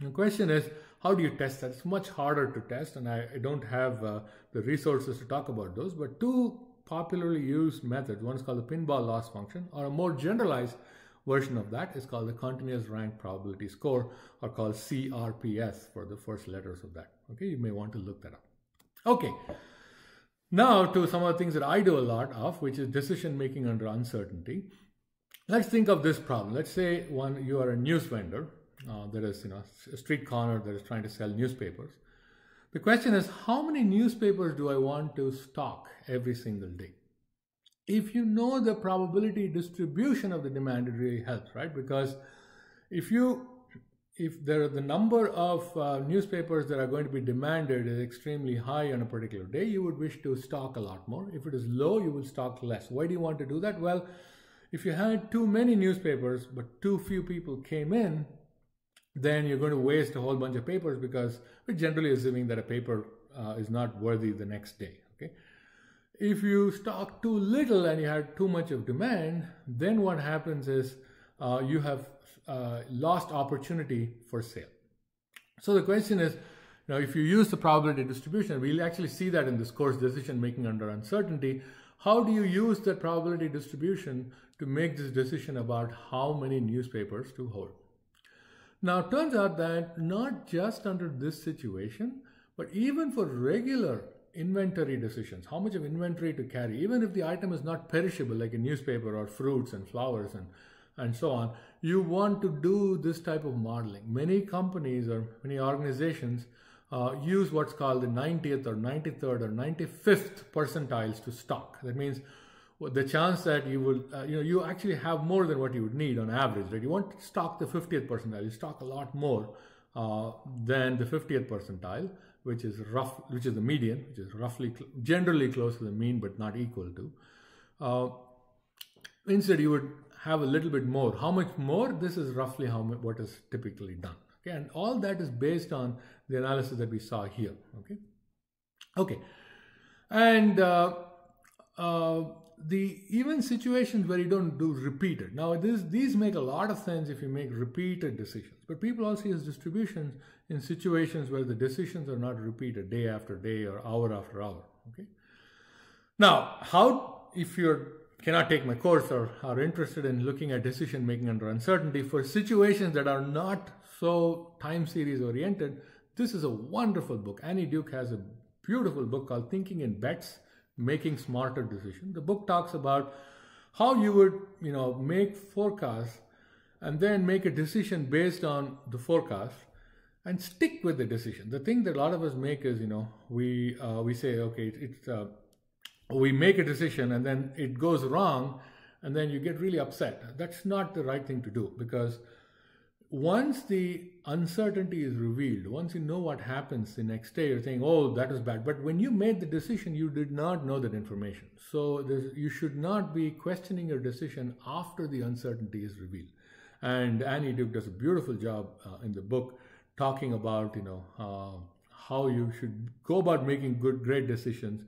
The question is, how do you test that? It's much harder to test, and I don't have the resources to talk about those, but two popularly used methods, one is called the pinball loss function, or a more generalized version of that is called the continuous rank probability score, or called CRPS for the first letters of that. Okay, you may want to look that up. Okay, now to some of the things that I do a lot of, which is decision making under uncertainty. Let's think of this problem. Let's say you are a news vendor. There is, a street corner that is trying to sell newspapers. The question is, how many newspapers do I want to stock every single day? If you know the probability distribution of the demand, it really helps, right? Because if the number of newspapers that are going to be demanded is extremely high on a particular day, you would wish to stock a lot more. If it is low, you will stock less. Why do you want to do that? Well, if you had too many newspapers but too few people came in, then you're going to waste a whole bunch of papers, because we're generally assuming that a paper is not worthy the next day. Okay, if you stock too little and you had too much of demand, then what happens is you have lost opportunity for sale. So the question is, now if you use the probability distribution, we'll actually see that in this course, Decision Making Under Uncertainty, how do you use that probability distribution to make this decision about how many newspapers to hold? Now, it turns out that not just under this situation, but even for regular inventory decisions, how much of inventory to carry, even if the item is not perishable like a newspaper or fruits and flowers and so on, you want to do this type of modeling. Many companies or many organizations use what's called the 90th or 93rd or 95th percentiles to stock. That means the chance that you will, you actually have more than what you would need on average, right? You won't stock the 50th percentile, you stock a lot more than the 50th percentile, which is the median, which is roughly, generally close to the mean, but not equal to. Instead, you would have a little bit more. How much more? This is roughly what is typically done. Okay, and all that is based on the analysis that we saw here. Okay, and even situations where you don't do repeated. Now, these make a lot of sense if you make repeated decisions. But people also use distributions in situations where the decisions are not repeated day after day or hour after hour. Okay. Now, if you're cannot take my course or are interested in looking at decision making under uncertainty for situations that are not so time series oriented, this is a wonderful book. Annie Duke has a beautiful book called Thinking in Bets, Making Smarter Decisions. The book talks about how you would, make forecasts and then make a decision based on the forecast and stick with the decision. The thing that a lot of us make is, we say, okay, we make a decision and then it goes wrong and then you get really upset. That's not the right thing to do, because once the uncertainty is revealed, once you know what happens the next day, you're saying, oh, that was bad. But when you made the decision, you did not know that information. So you should not be questioning your decision after the uncertainty is revealed. And Annie Duke does a beautiful job in the book talking about, how you should go about making great decisions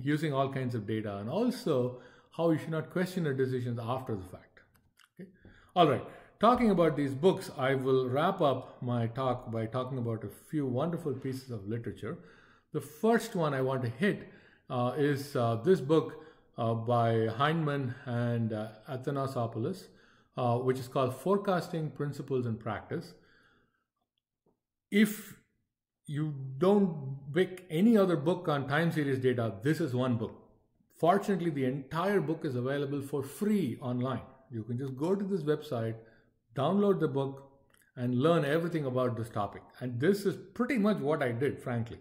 using all kinds of data, and also how you should not question your decisions after the fact. Okay? All right, talking about these books, I will wrap up my talk by talking about a few wonderful pieces of literature. The first one I want to hit is this book by Hyndman and Athanasopoulos, which is called Forecasting Principles and Practice. If you don't pick any other book on time series data, this is one book. Fortunately, the entire book is available for free online. You can just go to this website, download the book, and learn everything about this topic. And this is pretty much what I did, frankly.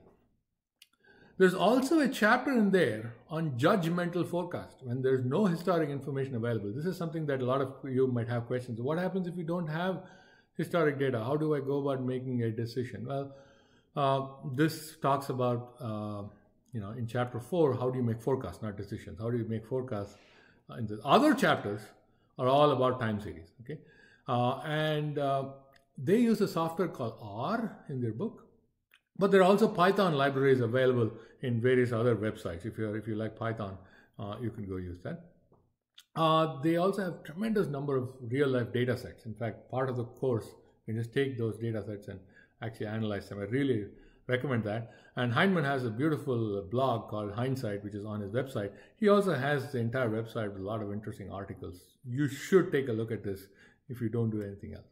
There's also a chapter in there on judgmental forecast when there's no historic information available. This is something that a lot of you might have questions. What happens if you don't have historic data? How do I go about making a decision? Well, this talks about, in chapter 4, how do you make forecasts, not decisions? How do you make forecasts? In the other chapters are all about time series, okay? They use a software called R in their book, but there are also Python libraries available in various other websites. If you like Python, you can go use that. They also have tremendous number of real-life data sets. In fact, part of the course, you just take those data sets and actually analyze them. I really recommend that. And Hyndman has a beautiful blog called Hindsight, which is on his website. He also has the entire website with a lot of interesting articles. You should take a look at this if you don't do anything else.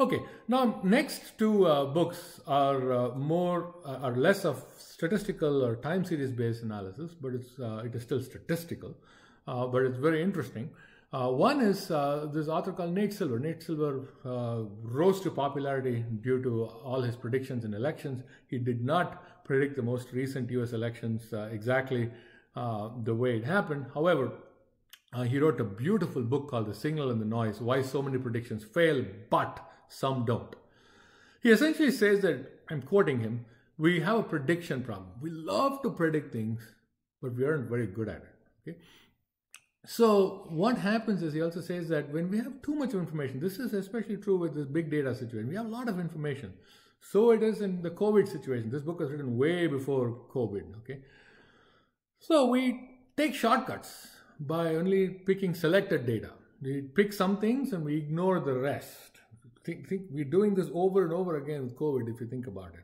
Okay, now next two books are less of statistical or time series based analysis, but it is still statistical, but it's very interesting. One is this author called Nate Silver. Nate Silver rose to popularity due to all his predictions in elections. He did not predict the most recent U.S. elections exactly the way it happened. However, he wrote a beautiful book called The Signal and the Noise, Why So Many Predictions Fail, But Some Don't. He essentially says that, I'm quoting him, we have a prediction problem. We love to predict things, but we aren't very good at it. Okay? So what happens is, he also says that when we have too much information, this is especially true with this big data situation, we have a lot of information. So it is in the COVID situation. This book was written way before COVID, okay? So we take shortcuts by only picking selected data. We pick some things and we ignore the rest. We're doing this over and over again with COVID, if you think about it.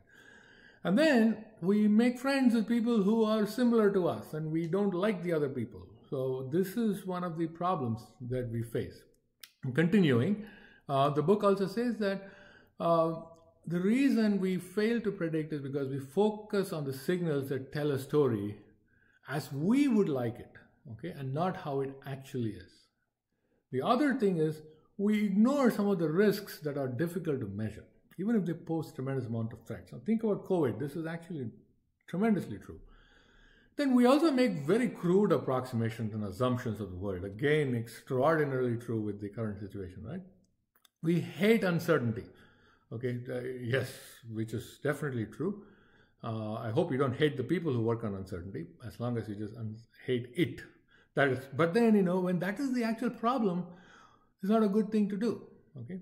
And then we make friends with people who are similar to us and we don't like the other people. So this is one of the problems that we face. Continuing, the book also says that the reason we fail to predict is because we focus on the signals that tell a story as we would like it, okay, and not how it actually is. The other thing is we ignore some of the risks that are difficult to measure, even if they pose tremendous amount of threats. Now think about COVID. This is actually tremendously true. Then we also make very crude approximations and assumptions of the world. Again, extraordinarily true with the current situation, right? We hate uncertainty, okay? Yes, which is definitely true. I hope you don't hate the people who work on uncertainty, as long as you just hate it. That is, but then, when that is the actual problem, it's not a good thing to do, okay?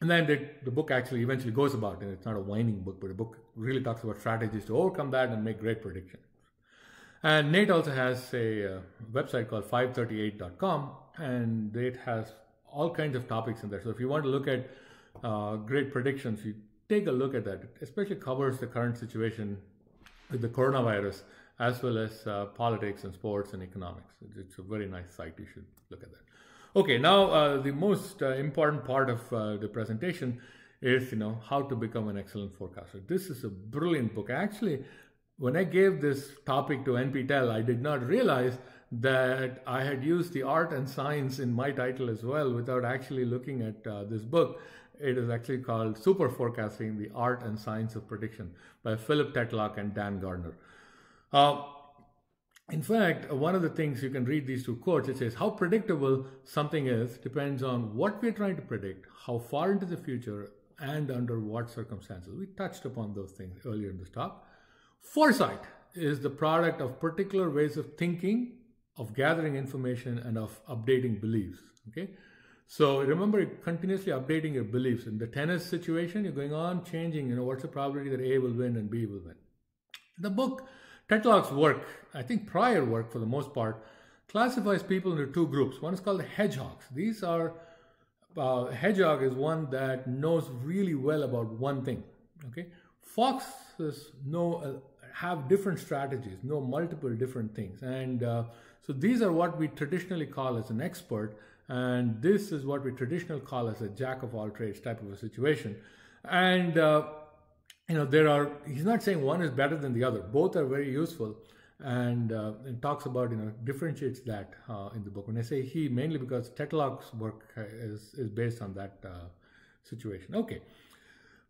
And then the book actually eventually goes about, and it's not a whining book, but a book really talks about strategies to overcome that and make great predictions. And Nate also has a website called FiveThirtyEight.com, and it has all kinds of topics in there. So if you want to look at great predictions, you take a look at that. It especially covers the current situation with the coronavirus as well as politics and sports and economics. It's a very nice site. You should look at that. Okay, now the most important part of the presentation is, how to become an excellent forecaster. This is a brilliant book. Actually, when I gave this topic to NPTEL, I did not realize that I had used the art and science in my title as well without actually looking at this book. It is actually called Superforecasting, The Art and Science of Prediction by Philip Tetlock and Dan Gardner. In fact, one of the things you can read these two quotes, it says, how predictable something is depends on what we're trying to predict, how far into the future, and under what circumstances. We touched upon those things earlier in this talk. Foresight is the product of particular ways of thinking, of gathering information, and of updating beliefs. Okay. So remember, you're continuously updating your beliefs. In the tennis situation, you're going on changing, what's the probability that A will win and B will win. The book, Tetlock's work, I think prior work for the most part, classifies people into two groups. One is called hedgehogs. These are, hedgehog is one that knows really well about one thing. Okay. Foxes have different strategies, know multiple different things. And so these are what we traditionally call as an expert. And this is what we traditionally call as a jack of all trades type of a situation. And, he's not saying one is better than the other. Both are very useful. And it talks about, differentiates that in the book. When I say he, mainly because Tetlock's work is based on that situation. Okay.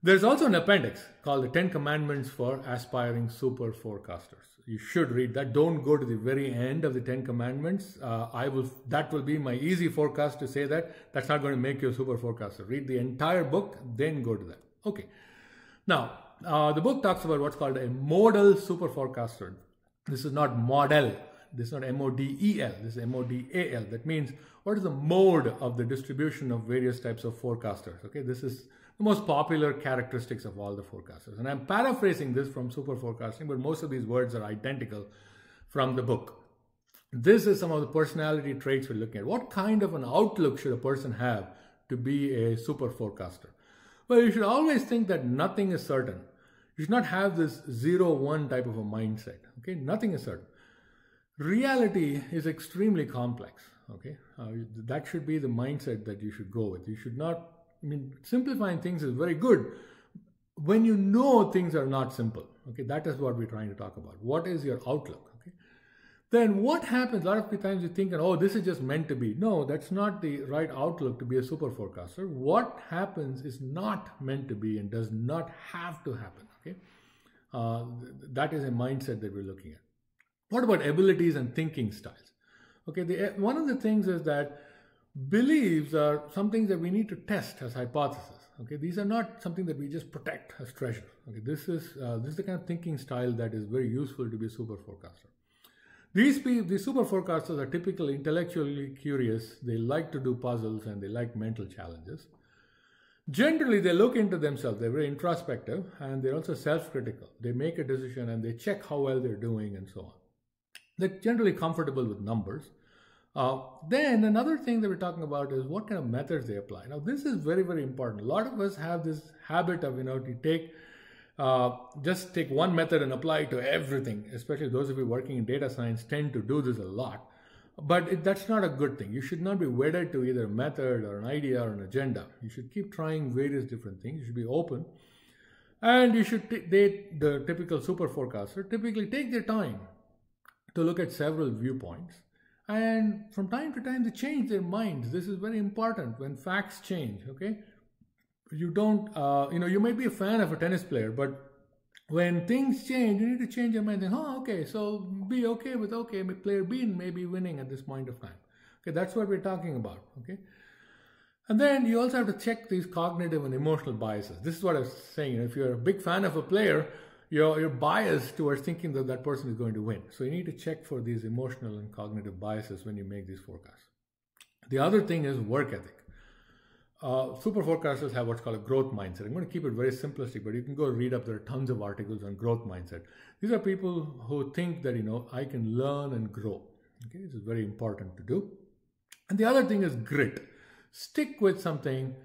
There's also an appendix called the 10 Commandments for Aspiring Super Forecasters. You should read that. Don't go to the very end of the 10 Commandments. That will be my easy forecast to say that. That's not going to make you a super forecaster. Read the entire book, then go to that. Okay. Now, the book talks about what's called a modal super forecaster. This is not model. This is not M-O-D-E-L. This is M-O-D-A-L. That means what is the mode of the distribution of various types of forecasters. Okay, this is the most popular characteristics of all the forecasters. And I'm paraphrasing this from Super Forecasting, but most of these words are identical from the book. This is some of the personality traits we're looking at. What kind of an outlook should a person have to be a super forecaster? Well, you should always think that nothing is certain. You should not have this 0-1 type of a mindset. Okay, nothing is certain. Reality is extremely complex, okay? That should be the mindset that you should go with. You should not, simplifying things is very good when you know things are not simple, okay? That is what we're trying to talk about. What is your outlook, okay? Then what happens, a lot of times you think, oh, this is just meant to be. No, that's not the right outlook to be a super forecaster. What happens is not meant to be and does not have to happen, okay? That is a mindset that we're looking at. What about abilities and thinking styles? Okay, one of the things is that beliefs are some things that we need to test as hypotheses. Okay, these are not something that we just protect as treasure. Okay, this is the kind of thinking style that is very useful to be a super forecaster. These super forecasters are typically intellectually curious. They like to do puzzles and they like mental challenges. Generally, they look into themselves. They're very introspective and they're also self-critical. They make a decision and they check how well they're doing and so on. They're generally comfortable with numbers. Then another thing that we're talking about is what kind of methods they apply. Now, this is very, very important. A lot of us have this habit of, to take, just take one method and apply it to everything, especially those of you working in data science tend to do this a lot. But that's not a good thing. You should not be wedded to either a method or an idea or an agenda. You should keep trying various different things. You should be open. And you should, the typical super forecaster, typically take their time to look at several viewpoints, and from time to time they change their minds. This is very important when facts change, okay? You don't, you may be a fan of a tennis player, but when things change, you need to change your mind. Then, oh, okay, so be okay with, okay, player B may be winning at this point of time. Okay, that's what we're talking about, okay? And then you also have to check these cognitive and emotional biases. This is what I was saying, if you're a big fan of a player, you're biased towards thinking that that person is going to win. So you need to check for these emotional and cognitive biases when you make these forecasts. The other thing is work ethic. Super forecasters have what's called a growth mindset. I'm going to keep it very simplistic, but you can go read up. There are tons of articles on growth mindset. These are people who think that, I can learn and grow. Okay, this is very important to do. And the other thing is grit. Stick with something.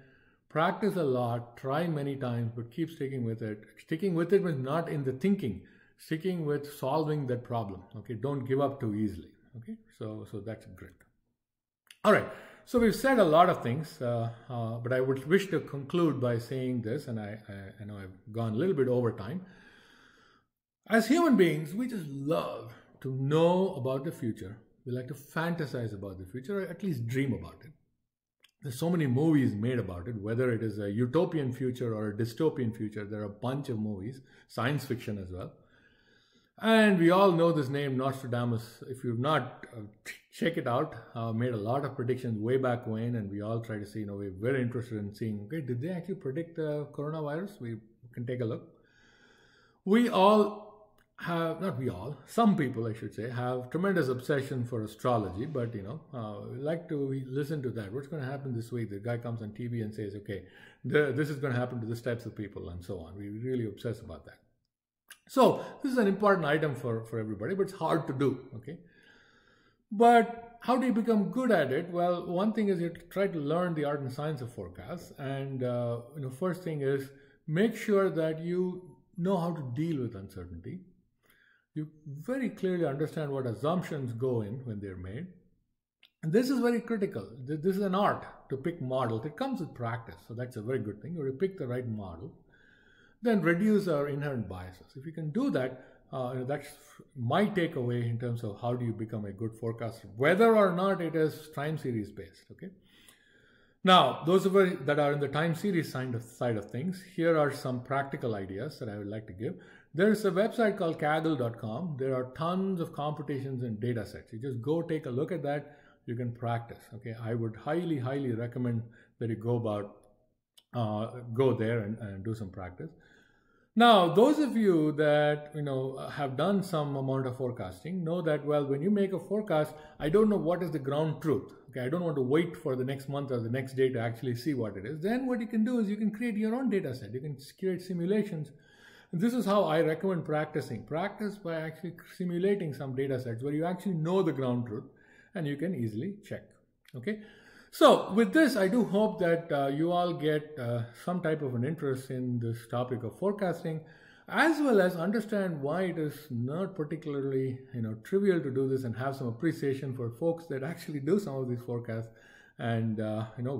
Practice a lot, try many times, but keep sticking with it. Sticking with it was not in the thinking. sticking with solving that problem. Okay, don't give up too easily. Okay, so that's great. All right, so we've said a lot of things, but I would wish to conclude by saying this, and I know I've gone a little bit over time. As human beings, we just love to know about the future. We like to fantasize about the future, or at least dream about it. There's so many movies made about it, whether it is a utopian future or a dystopian future. There are a bunch of movies, science fiction as well. And we all know this name, Nostradamus. If you've not, check it out. Made a lot of predictions way back when, and we all try to see, we're very interested in seeing, okay, did they actually predict the coronavirus? We can take a look. We all have, not we all, some people I should say, have tremendous obsession for astrology, but we like to listen to that. What's going to happen this week? The guy comes on TV and says, okay, this is going to happen to these types of people and so on. We really obsess about that. So this is an important item for everybody, but it's hard to do, okay? But how do you become good at it? Well, one thing is you try to learn the art and science of forecasts. And first thing is make sure that you know how to deal with uncertainty. You very clearly understand what assumptions go in when they're made. And this is very critical. This is an art to pick models. It comes with practice, so that's a very good thing. You pick the right model. Then reduce our inherent biases. If you can do that, that's my takeaway in terms of how do you become a good forecaster, whether or not it is time series based. Okay. Now, those of us that are in the time series side of things, here are some practical ideas that I would like to give. There is a website called kaggle.com. There are tons of computations and data sets. You just go take a look at that. You can practice. Okay. I would highly, highly recommend that you go there and do some practice. Now, those of you that have done some amount of forecasting know that, well, when you make a forecast, I don't know what is the ground truth. Okay, I don't want to wait for the next month or the next day to actually see what it is. Then what you can do is you can create your own data set. You can create simulations. And this is how I recommend practicing. Practice by actually simulating some data sets where you actually know the ground truth and you can easily check. Okay. So with this, I do hope that you all get some type of an interest in this topic of forecasting, as well as understand why it is not particularly trivial to do this, and have some appreciation for folks that actually do some of these forecasts. And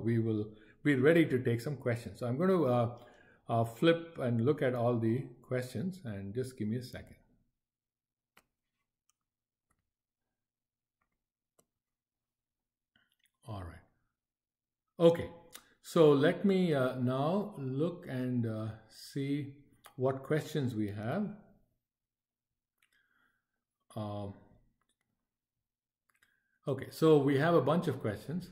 we will be ready to take some questions. So I'm going to flip and look at all the questions, and just give me a second. All right. Okay, so let me now look and see what questions we have. Okay, so we have a bunch of questions.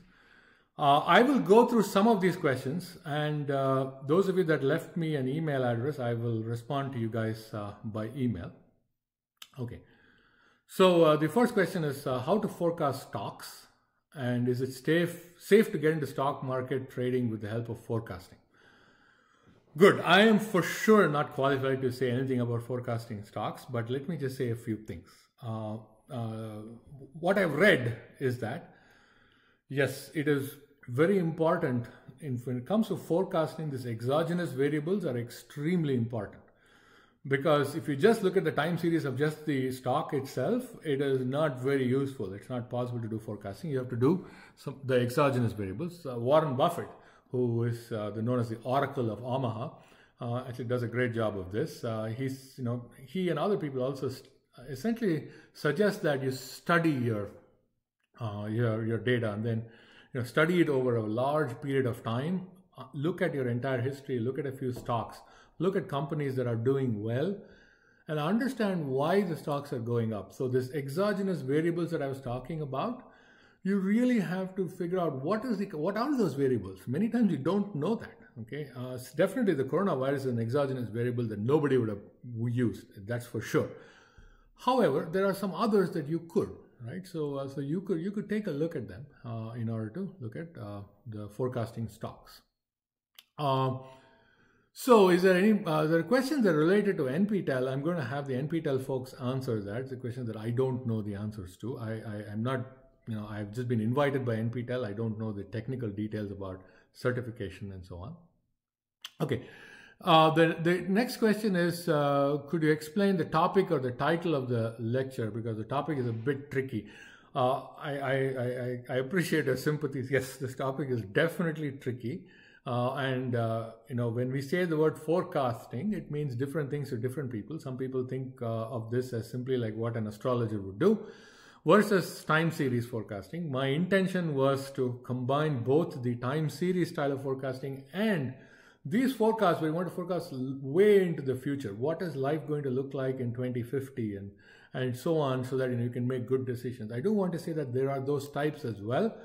I will go through some of these questions, and those of you that left me an email address, I will respond to you guys by email. Okay, so the first question is how to forecast stocks. And is it safe to get into stock market trading with the help of forecasting? Good. I am for sure not qualified to say anything about forecasting stocks, but let me just say a few things. What I've read is that, yes, it is very important. When it comes to forecasting, these exogenous variables are extremely important. Because if you just look at the time series of just the stock itself, it is not very useful. It's not possible to do forecasting. You have to do the exogenous variables. Warren Buffett, who is known as the Oracle of Omaha, actually does a great job of this. He and other people also essentially suggest that you study your data, and then study it over a large period of time. Look at your entire history. Look at a few stocks. Look at companies that are doing well and understand why the stocks are going up. So this exogenous variables that I was talking about, you really have to figure out what are those variables? Many times you don't know that, okay? Definitely the coronavirus is an exogenous variable that nobody would have used, that's for sure. However, there are some others that you could, right? So, you could take a look at them in order to look at the forecasting stocks. So is there any there are questions that are related to NPTEL? I'm going to have the NPTEL folks answer that. It's a question that I don't know the answers to. I'm not, I've just been invited by NPTEL. I don't know the technical details about certification and so on. Okay. The next question is, could you explain the topic or the title of the lecture? Because the topic is a bit tricky. I appreciate your sympathies. Yes, this topic is definitely tricky. You know, when we say the word forecasting, it means different things to different people. Some people think of this as simply like what an astrologer would do versus time series forecasting. My intention was to combine both the time series style of forecasting and these forecasts. We want to forecast way into the future. What is life going to look like in 2050 and so on, so that you can make good decisions. I do want to say that there are those types as well.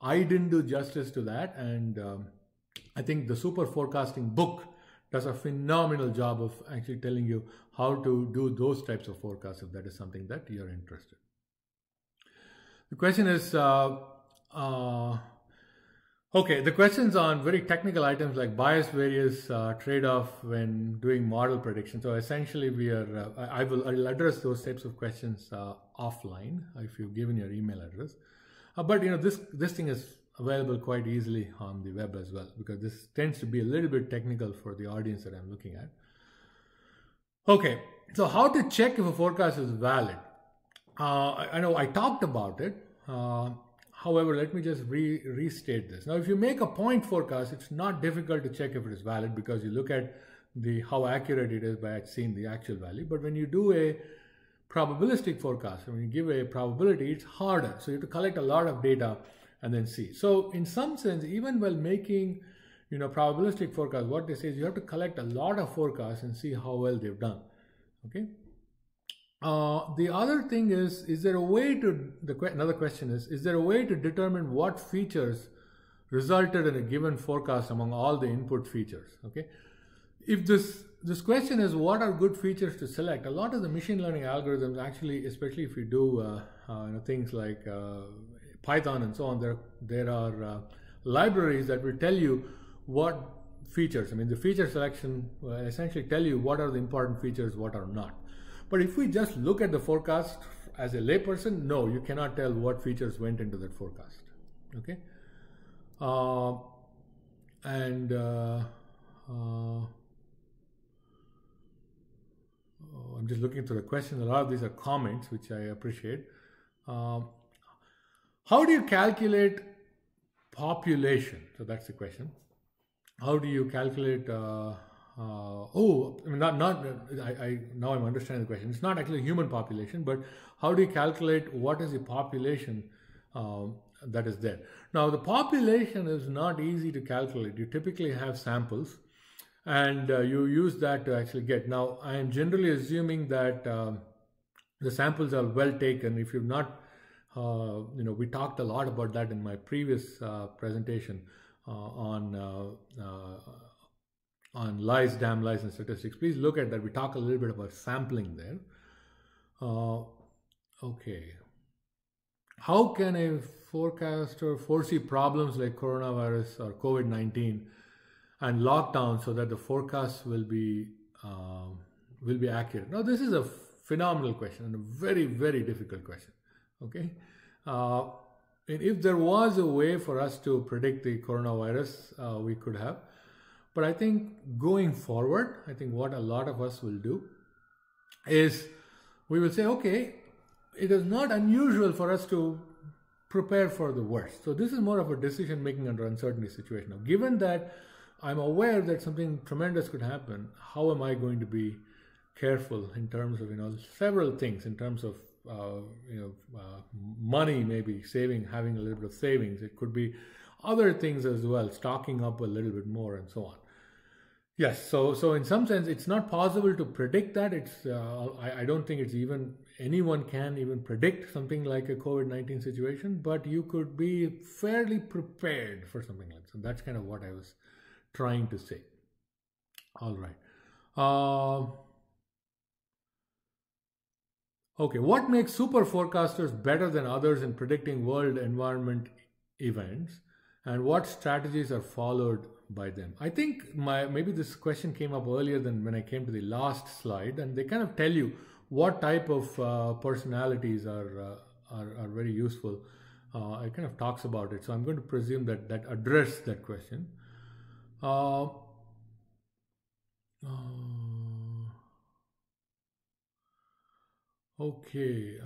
I didn't do justice to that, and I think the Super Forecasting book does a phenomenal job of actually telling you how to do those types of forecasts if that is something that you're interested. The question is, okay, the questions on very technical items like bias, variance, trade-off when doing model prediction. So essentially we are, I'll address those types of questions offline if you've given your email address. But you know, this thing is available quite easily on the web as well, because this tends to be a little bit technical for the audience that I'm looking at. Okay, so how to check if a forecast is valid. I know I talked about it. However, let me just restate this. Now, if you make a point forecast, it's not difficult to check if it is valid, because you look at how accurate it is by seeing the actual value. But when you do a probabilistic forecast, when you give a probability, it's harder. So you have to collect a lot of data and then see. So in some sense, even while making, you know, probabilistic forecasts, what they say is you have to collect a lot of forecasts and see how well they've done. Okay. The other thing is there a way to, another question is there a way to determine what features resulted in a given forecast among all the input features? Okay. If this question is what are good features to select, a lot of the machine learning algorithms actually, especially if you do you know, things like Python and so on, there are libraries that will tell you what features, I mean the feature selection will essentially tell you what are the important features, what are not. But if we just look at the forecast as a layperson, no, you cannot tell what features went into that forecast. Okay, I'm just looking through the questions. A lot of these are comments, which I appreciate. How do you calculate population? So that's the question. How do you calculate? Now I'm understanding the question. It's not actually human population, but how do you calculate what is the population that is there? Now, the population is not easy to calculate. You typically have samples, and you use that to actually get. Now, I am generally assuming that the samples are well taken. If you've not, you know, we talked a lot about that in my previous presentation on Lies, Damn Lies, and Statistics. Please look at that. We talk a little bit about sampling there. Okay. How can a forecaster foresee problems like coronavirus or COVID-19 and lockdown so that the forecast will be accurate? Now, this is a phenomenal question and a very, very difficult question. Okay. And if there was a way for us to predict the coronavirus, we could have. But I think going forward, I think what a lot of us will do is we will say, okay, it is not unusual for us to prepare for the worst. So this is more of a decision making under uncertainty situation. Now, given that I'm aware that something tremendous could happen, how am I going to be careful in terms of, you know, several things, in terms of, you know, money, maybe saving, having a little bit of savings. It could be other things as well, stocking up a little bit more and so on. Yes, so in some sense, it's not possible to predict that. It's I don't think it's even anyone can even predict something like a COVID-19 situation, but you could be fairly prepared for something like that. So that's kind of what I was trying to say. All right. Okay, what makes super forecasters better than others in predicting world environment events, and what strategies are followed by them? I think maybe this question came up earlier than when I came to the last slide, and they kind of tell you what type of personalities are very useful. It kind of talks about it, so I'm going to presume that addressed that question. Okay.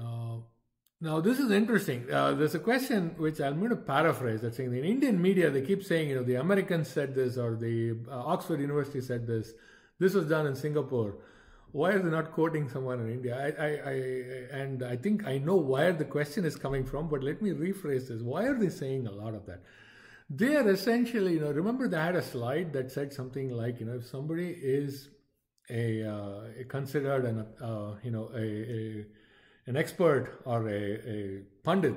Now, this is interesting. There's a question which I'm going to paraphrase. That's saying in Indian media, they keep saying, you know, the Americans said this or the Oxford University said this. This was done in Singapore. Why are they not quoting someone in India? I think I know where the question is coming from, but let me rephrase this. Why are they saying a lot of that? They are essentially, you know, remember they had a slide that said something like, you know, if somebody is a considered an, you know, an expert or a pundit,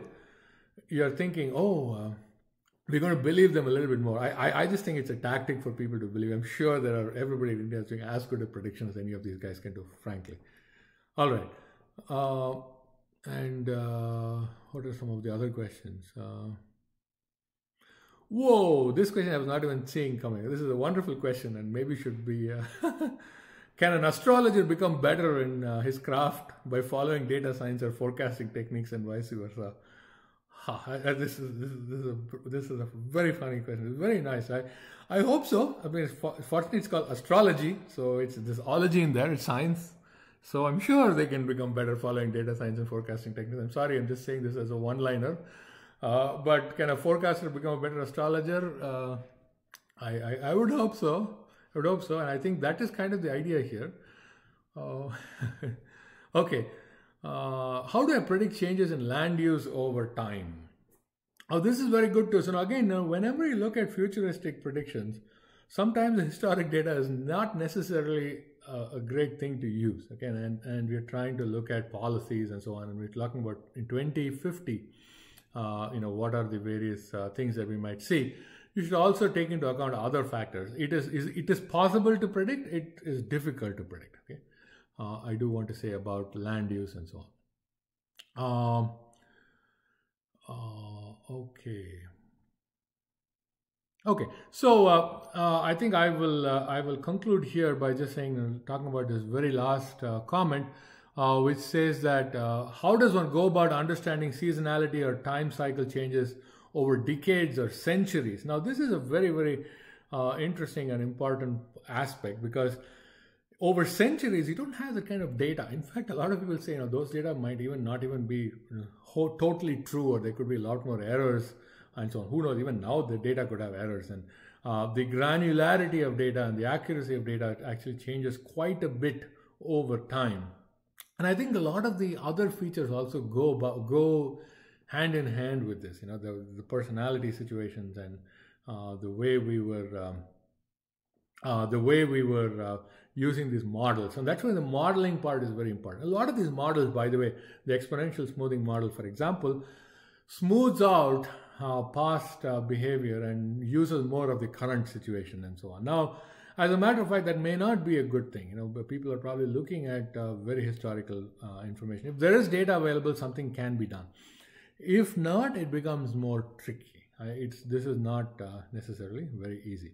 you're thinking, oh, we're going to believe them a little bit more. I just think it's a tactic for people to believe. I'm sure there are everybody in India is doing as good a prediction as any of these guys can do, frankly. All right. What are some of the other questions? Whoa, this question I was not even seeing coming. This is a wonderful question and maybe should be... Can an astrologer become better in his craft by following data science or forecasting techniques and vice versa? This is a very funny question. It's very nice. I hope so. I mean, fortunately, it's called astrology, so it's this ology in there. It's science, so I'm sure they can become better following data science and forecasting techniques. I'm sorry, I'm just saying this as a one-liner. But can a forecaster become a better astrologer? I would hope so. I would hope so, and I think that is kind of the idea here. Okay, how do I predict changes in land use over time? Oh, this is very good too. So now again, now whenever you look at futuristic predictions, sometimes the historic data is not necessarily a great thing to use. Again, and we're trying to look at policies and so on, and we're talking about in 2050, you know, what are the various things that we might see. You should also take into account other factors. It is possible to predict. It is difficult to predict. Okay, I do want to say about land use and so on. Okay. So I think I will conclude here by just saying, talking about this very last comment, which says that how does one go about understanding seasonality or time cycle changes over decades or centuries? Now, this is a very, very interesting and important aspect, because over centuries, you don't have the kind of data. In fact, a lot of people say, you know, those data might even not even be totally true, or there could be a lot more errors and so on. Who knows? Even now, the data could have errors. And the granularity of data and the accuracy of data actually changes quite a bit over time. And I think a lot of the other features also go hand in hand with this, you know, the personality situations and the way we were using these models. And that's why the modeling part is very important. A lot of these models, by the way, the exponential smoothing model, for example, smooths out past behavior and uses more of the current situation and so on. Now, as a matter of fact, that may not be a good thing, you know, but people are probably looking at very historical information. If there is data available, something can be done. If not, it becomes more tricky. This is not necessarily very easy.